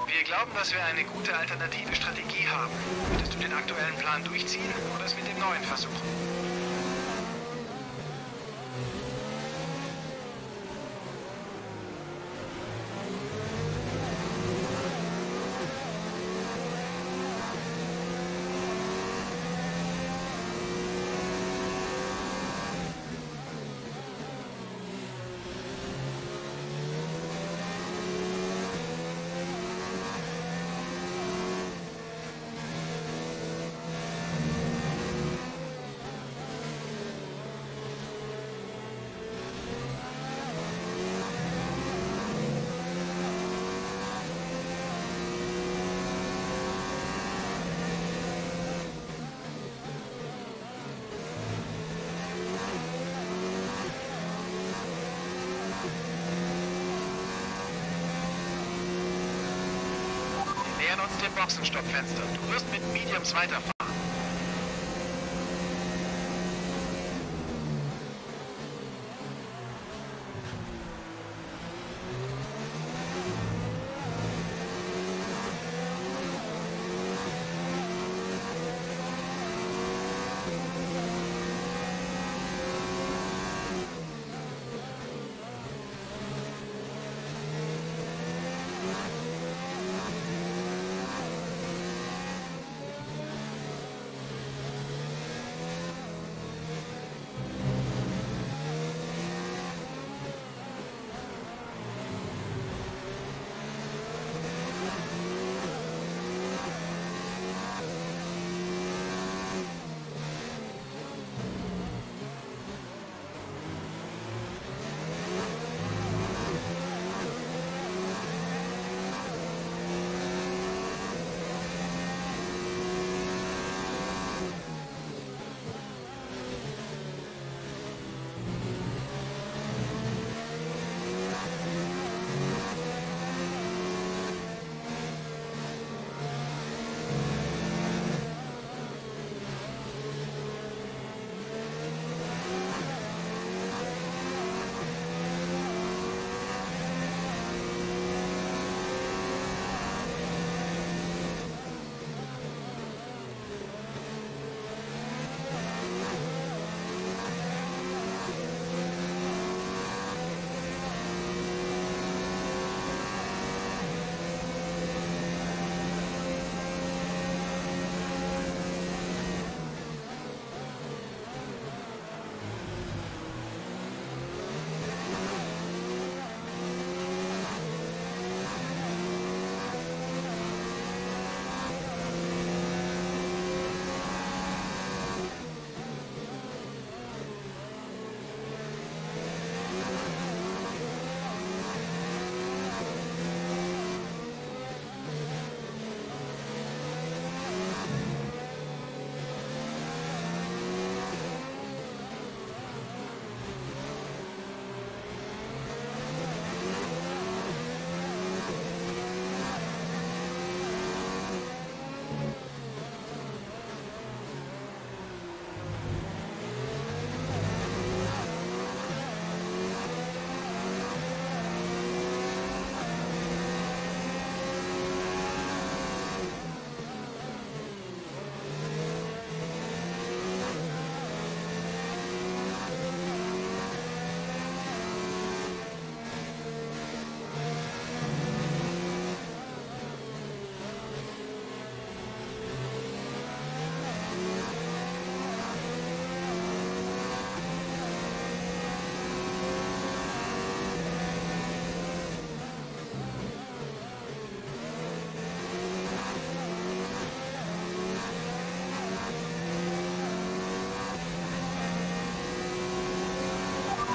Wir glauben, dass wir eine gute alternative Strategie haben. Würdest du den aktuellen Plan durchziehen oder es mit dem neuen versuchen? sonst im Boxenstoppfenster. Du wirst mit Mediums weiterfahren.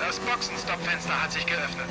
Das Boxenstoppfenster hat sich geöffnet.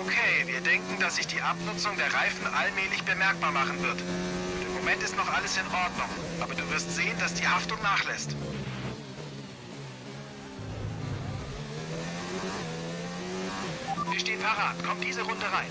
Okay, wir denken, dass sich die Abnutzung der Reifen allmählich bemerkbar machen wird. Für den Moment ist noch alles in Ordnung, aber du wirst sehen, dass die Haftung nachlässt. Wir stehen parat, kommt diese Runde rein.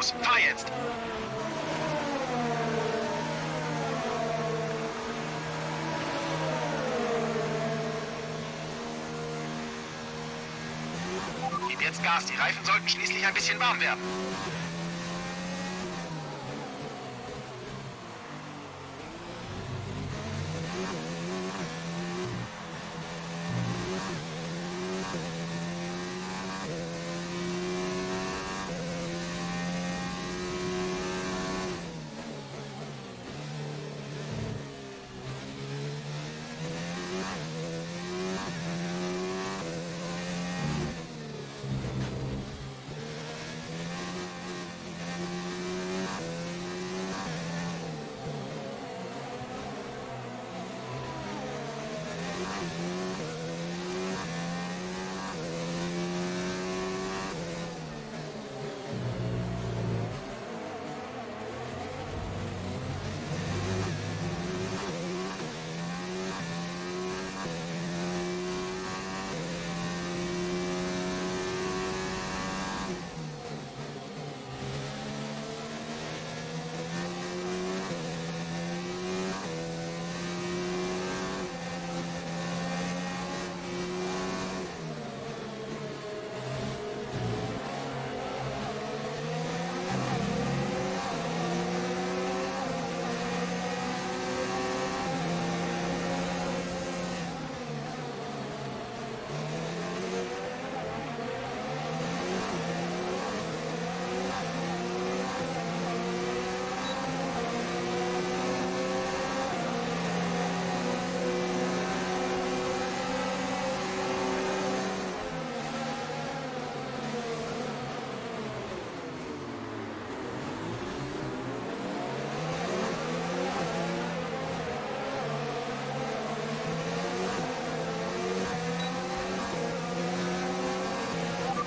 Los, fahr jetzt! Gib jetzt Gas, die Reifen sollten schließlich ein bisschen warm werden.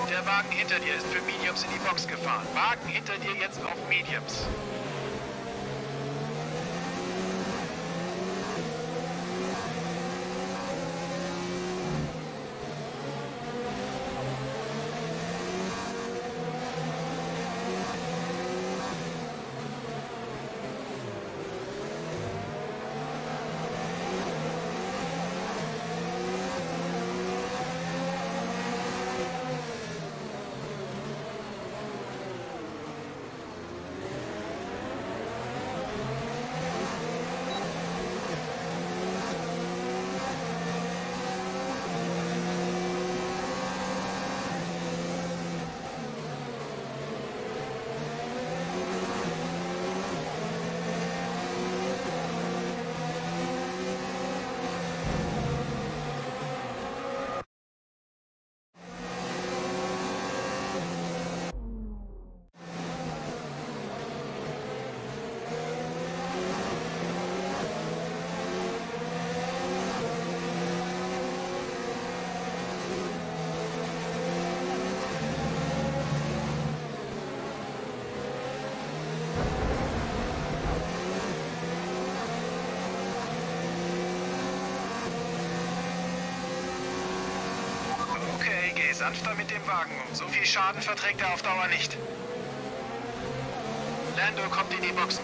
Der Wagen hinter dir ist für Mediums in die Box gefahren. Wagen hinter dir jetzt auf Mediums. Sanfter mit dem Wagen um. So viel Schaden verträgt er auf Dauer nicht. Lando kommt in die Boxen.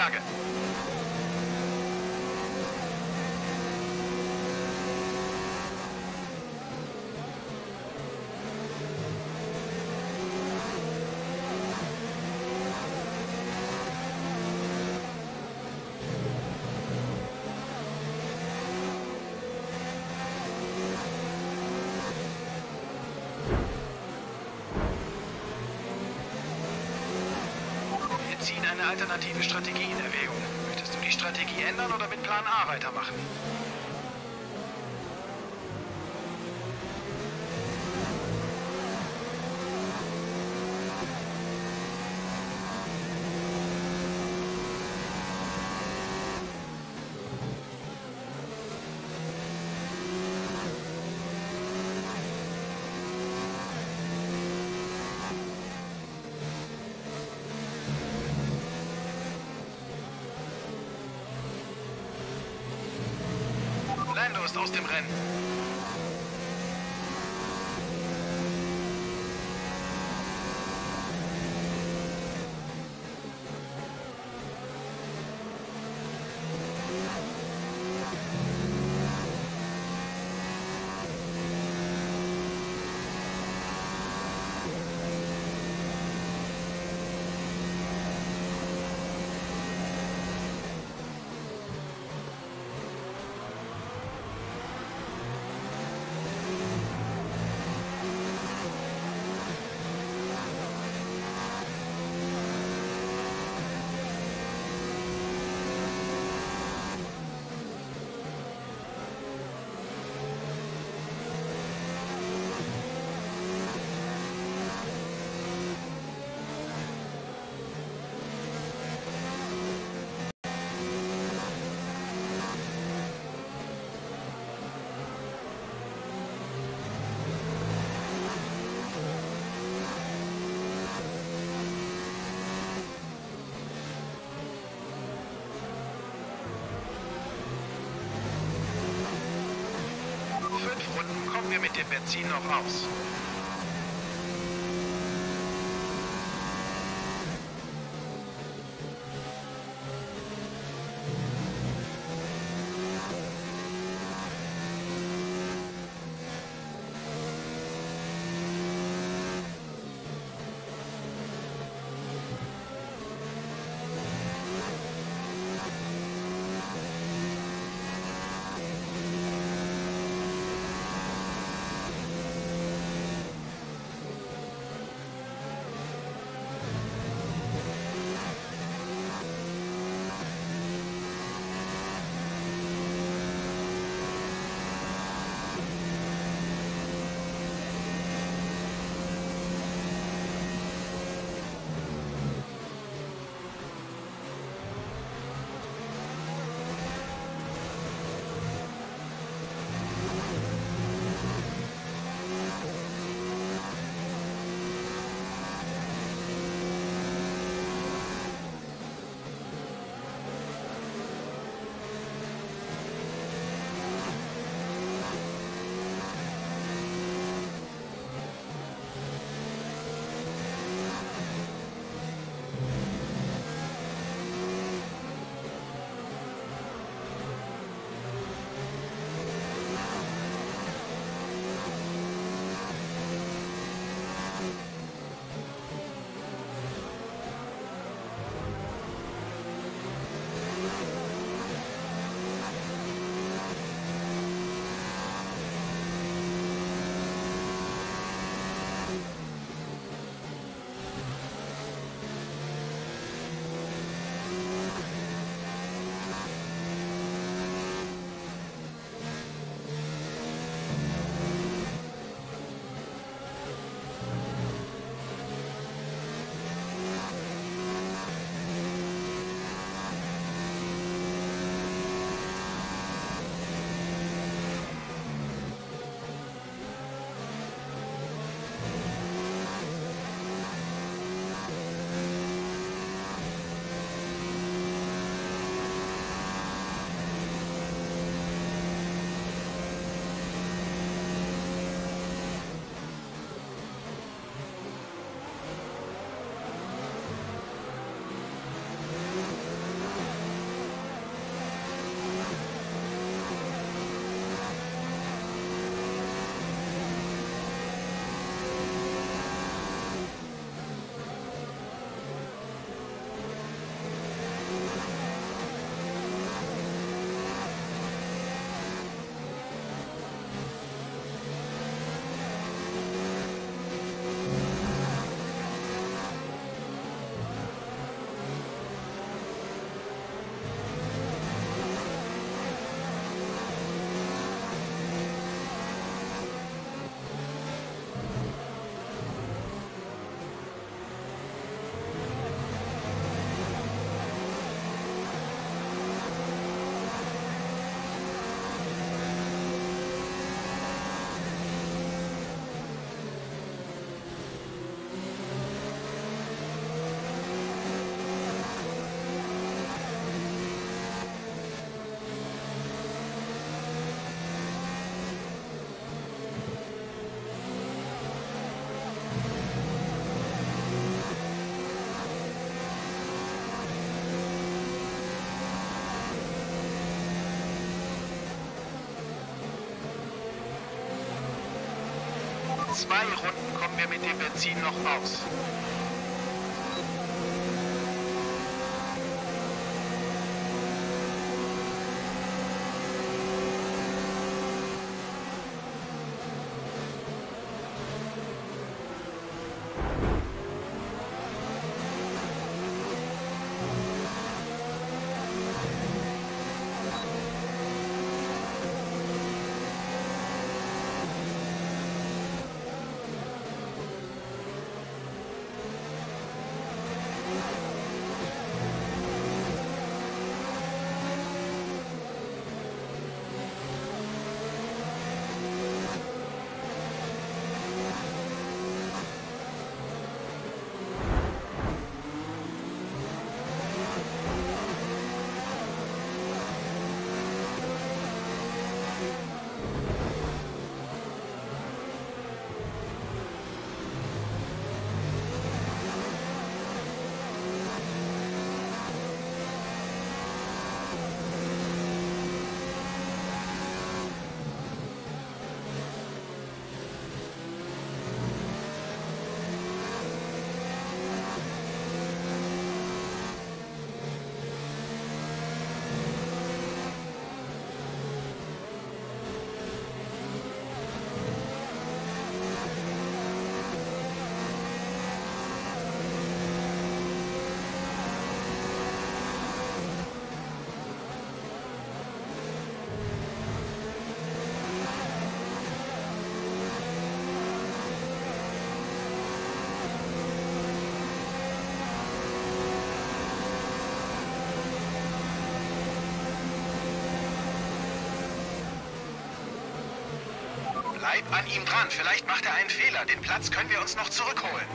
Flagge. Alternative Strategie in Erwägung. Möchtest du die Strategie ändern oder mit Plan A weitermachen? Lando ist aus dem Rennen. Mit dem Benzin noch aus. zwei Runden kommen wir mit dem Benzin noch aus. Bleib an ihm dran, vielleicht macht er einen Fehler. Den Platz können wir uns noch zurückholen.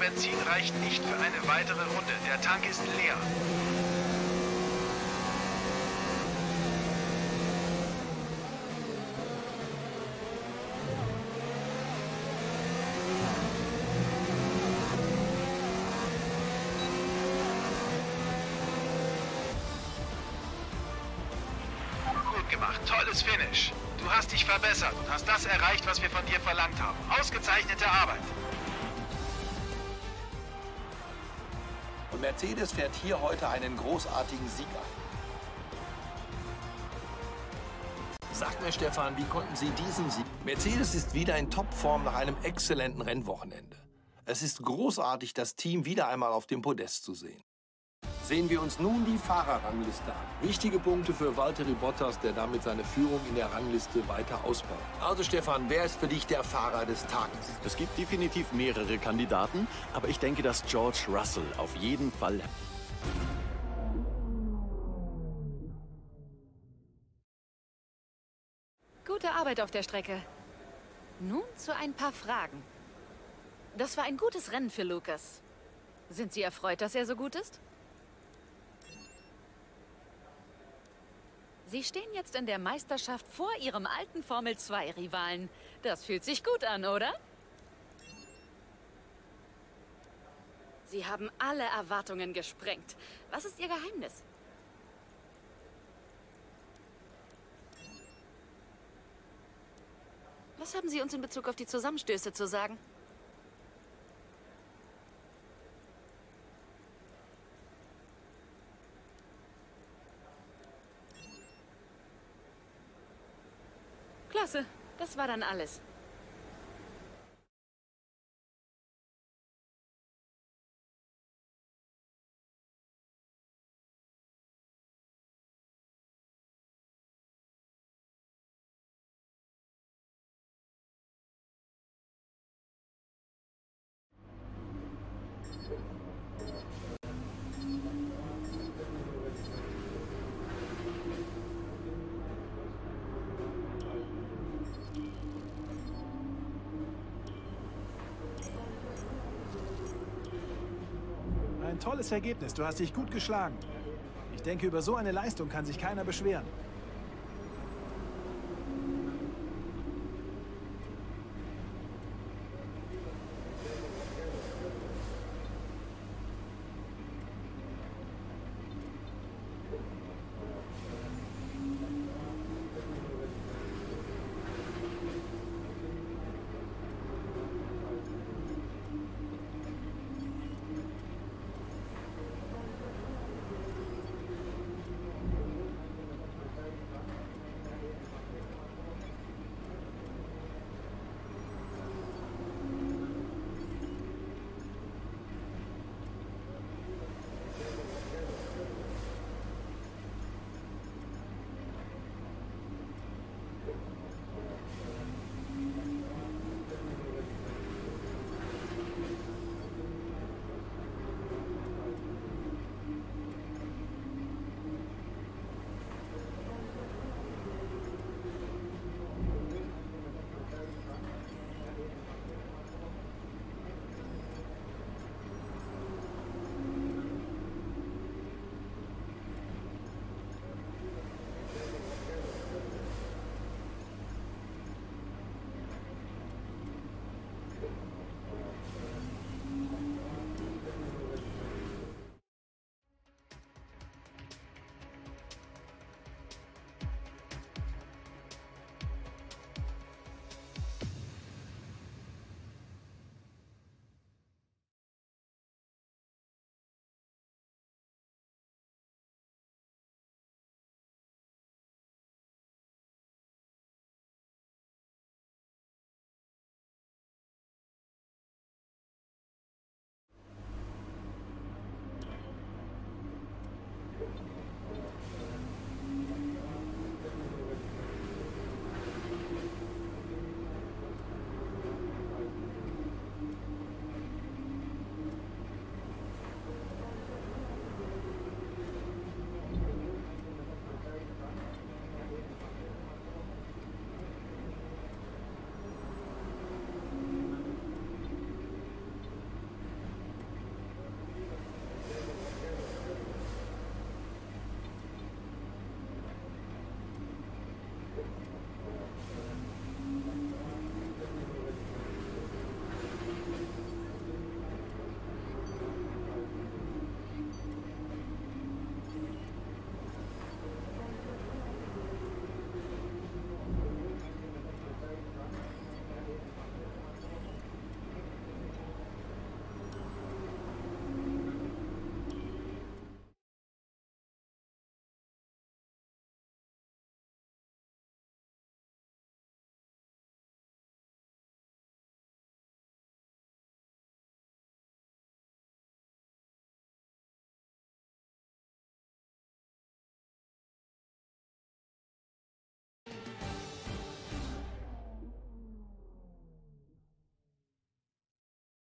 Benzin reicht nicht für eine weitere Runde. Der Tank ist leer. Gut gemacht. Tolles Finish. Du hast dich verbessert und hast das erreicht, was wir von dir verlangt haben. Ausgezeichnete Arbeit. Mercedes fährt hier heute einen großartigen Sieg ein. Sag mir, Stefan, wie konnten Sie diesen Sieg? Mercedes ist wieder in Topform nach einem exzellenten Rennwochenende. Es ist großartig, das Team wieder einmal auf dem Podest zu sehen. Sehen wir uns nun die Fahrerrangliste an. Wichtige Punkte für Valtteri Bottas, der damit seine Führung in der Rangliste weiter ausbaut. Also Stefan, wer ist für dich der Fahrer des Tages? Es gibt definitiv mehrere Kandidaten, aber ich denke, dass George Russell auf jeden Fall... Gute Arbeit auf der Strecke. Nun zu ein paar Fragen. Das war ein gutes Rennen für Lucas. Sind Sie erfreut, dass er so gut ist? Sie stehen jetzt in der Meisterschaft vor Ihrem alten Formel zwei Rivalen. Das fühlt sich gut an, oder? Sie haben alle Erwartungen gesprengt. Was ist Ihr Geheimnis? Was haben Sie uns in Bezug auf die Zusammenstöße zu sagen? Klasse, das war dann alles. Ein tolles Ergebnis, du hast dich gut geschlagen. Ich denke, über so eine Leistung kann sich keiner beschweren.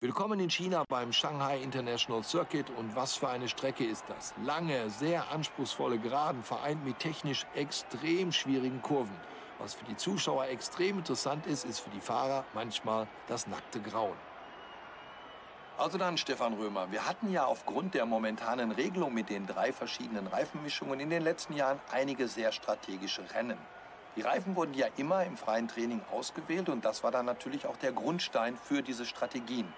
Willkommen in China beim Shanghai International Circuit, und was für eine Strecke ist das? Lange, sehr anspruchsvolle Geraden, vereint mit technisch extrem schwierigen Kurven. Was für die Zuschauer extrem interessant ist, ist für die Fahrer manchmal das nackte Grauen. Also dann, Stefan Römer, wir hatten ja aufgrund der momentanen Regelung mit den drei verschiedenen Reifenmischungen in den letzten Jahren einige sehr strategische Rennen. Die Reifen wurden ja immer im freien Training ausgewählt, und das war dann natürlich auch der Grundstein für diese Strategien.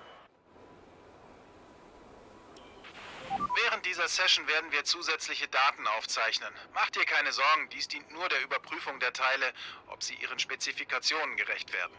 Während dieser Session werden wir zusätzliche Daten aufzeichnen. Mach dir keine Sorgen, dies dient nur der Überprüfung der Teile, ob sie ihren Spezifikationen gerecht werden.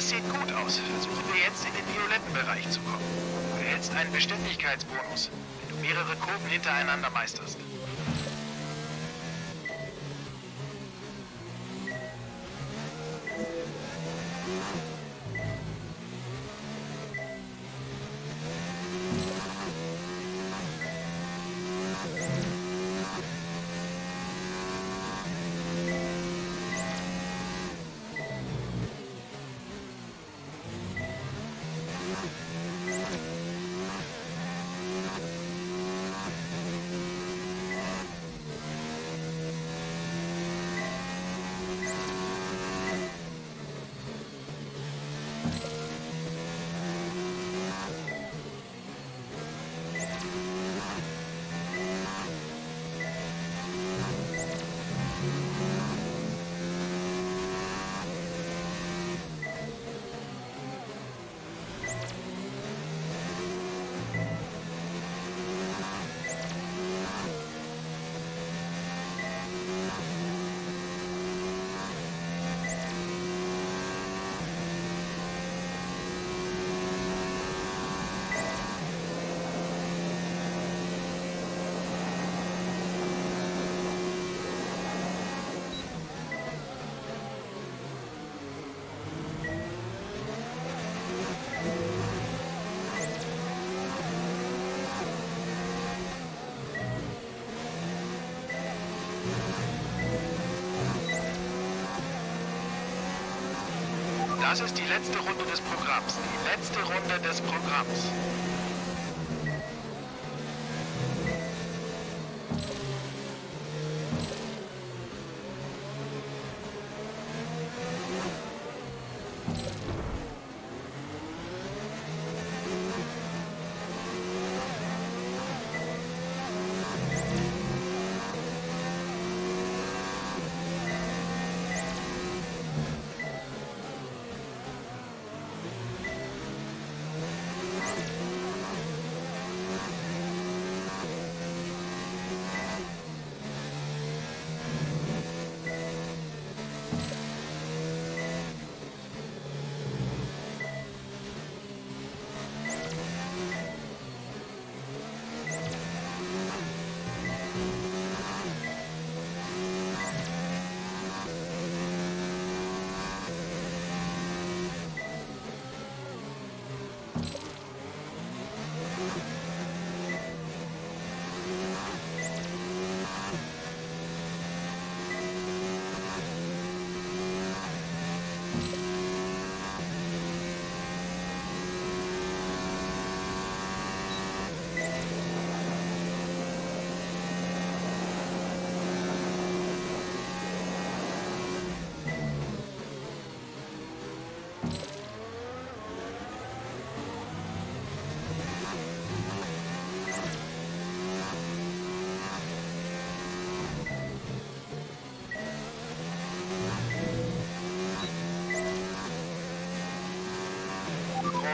Das sieht gut aus. Versuchen wir jetzt in den violetten Bereich zu kommen. Du erhältst einen Beständigkeitsbonus, wenn du mehrere Kurven hintereinander meisterst. Das ist die letzte Runde des Programms. Die letzte Runde des Programms.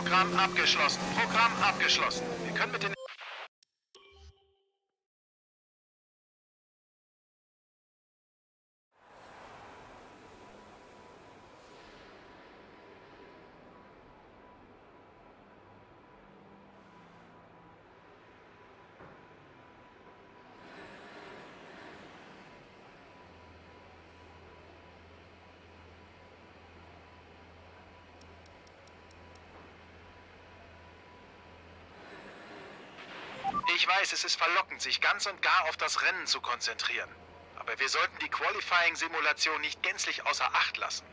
Programm abgeschlossen. Programm abgeschlossen. Wir können mit den Ich weiß, es ist verlockend, sich ganz und gar auf das Rennen zu konzentrieren. Aber wir sollten die Qualifying-Simulation nicht gänzlich außer Acht lassen.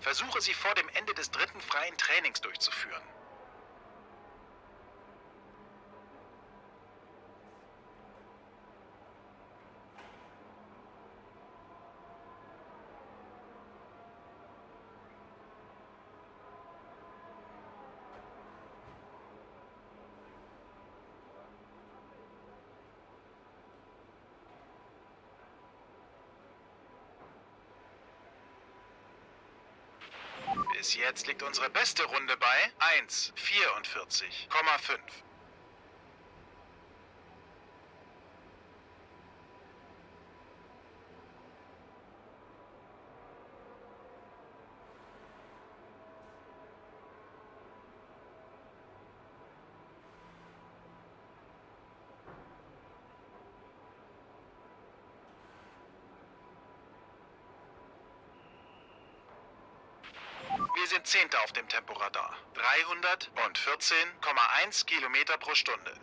Versuche sie vor dem Ende des dritten freien Trainings durchzuführen. Bis jetzt liegt unsere beste Runde bei eins vierundvierzig Komma fünf. Wir sind Zehnter auf dem Temporadar. dreihundertvierzehn Komma eins Kilometer pro Stunde.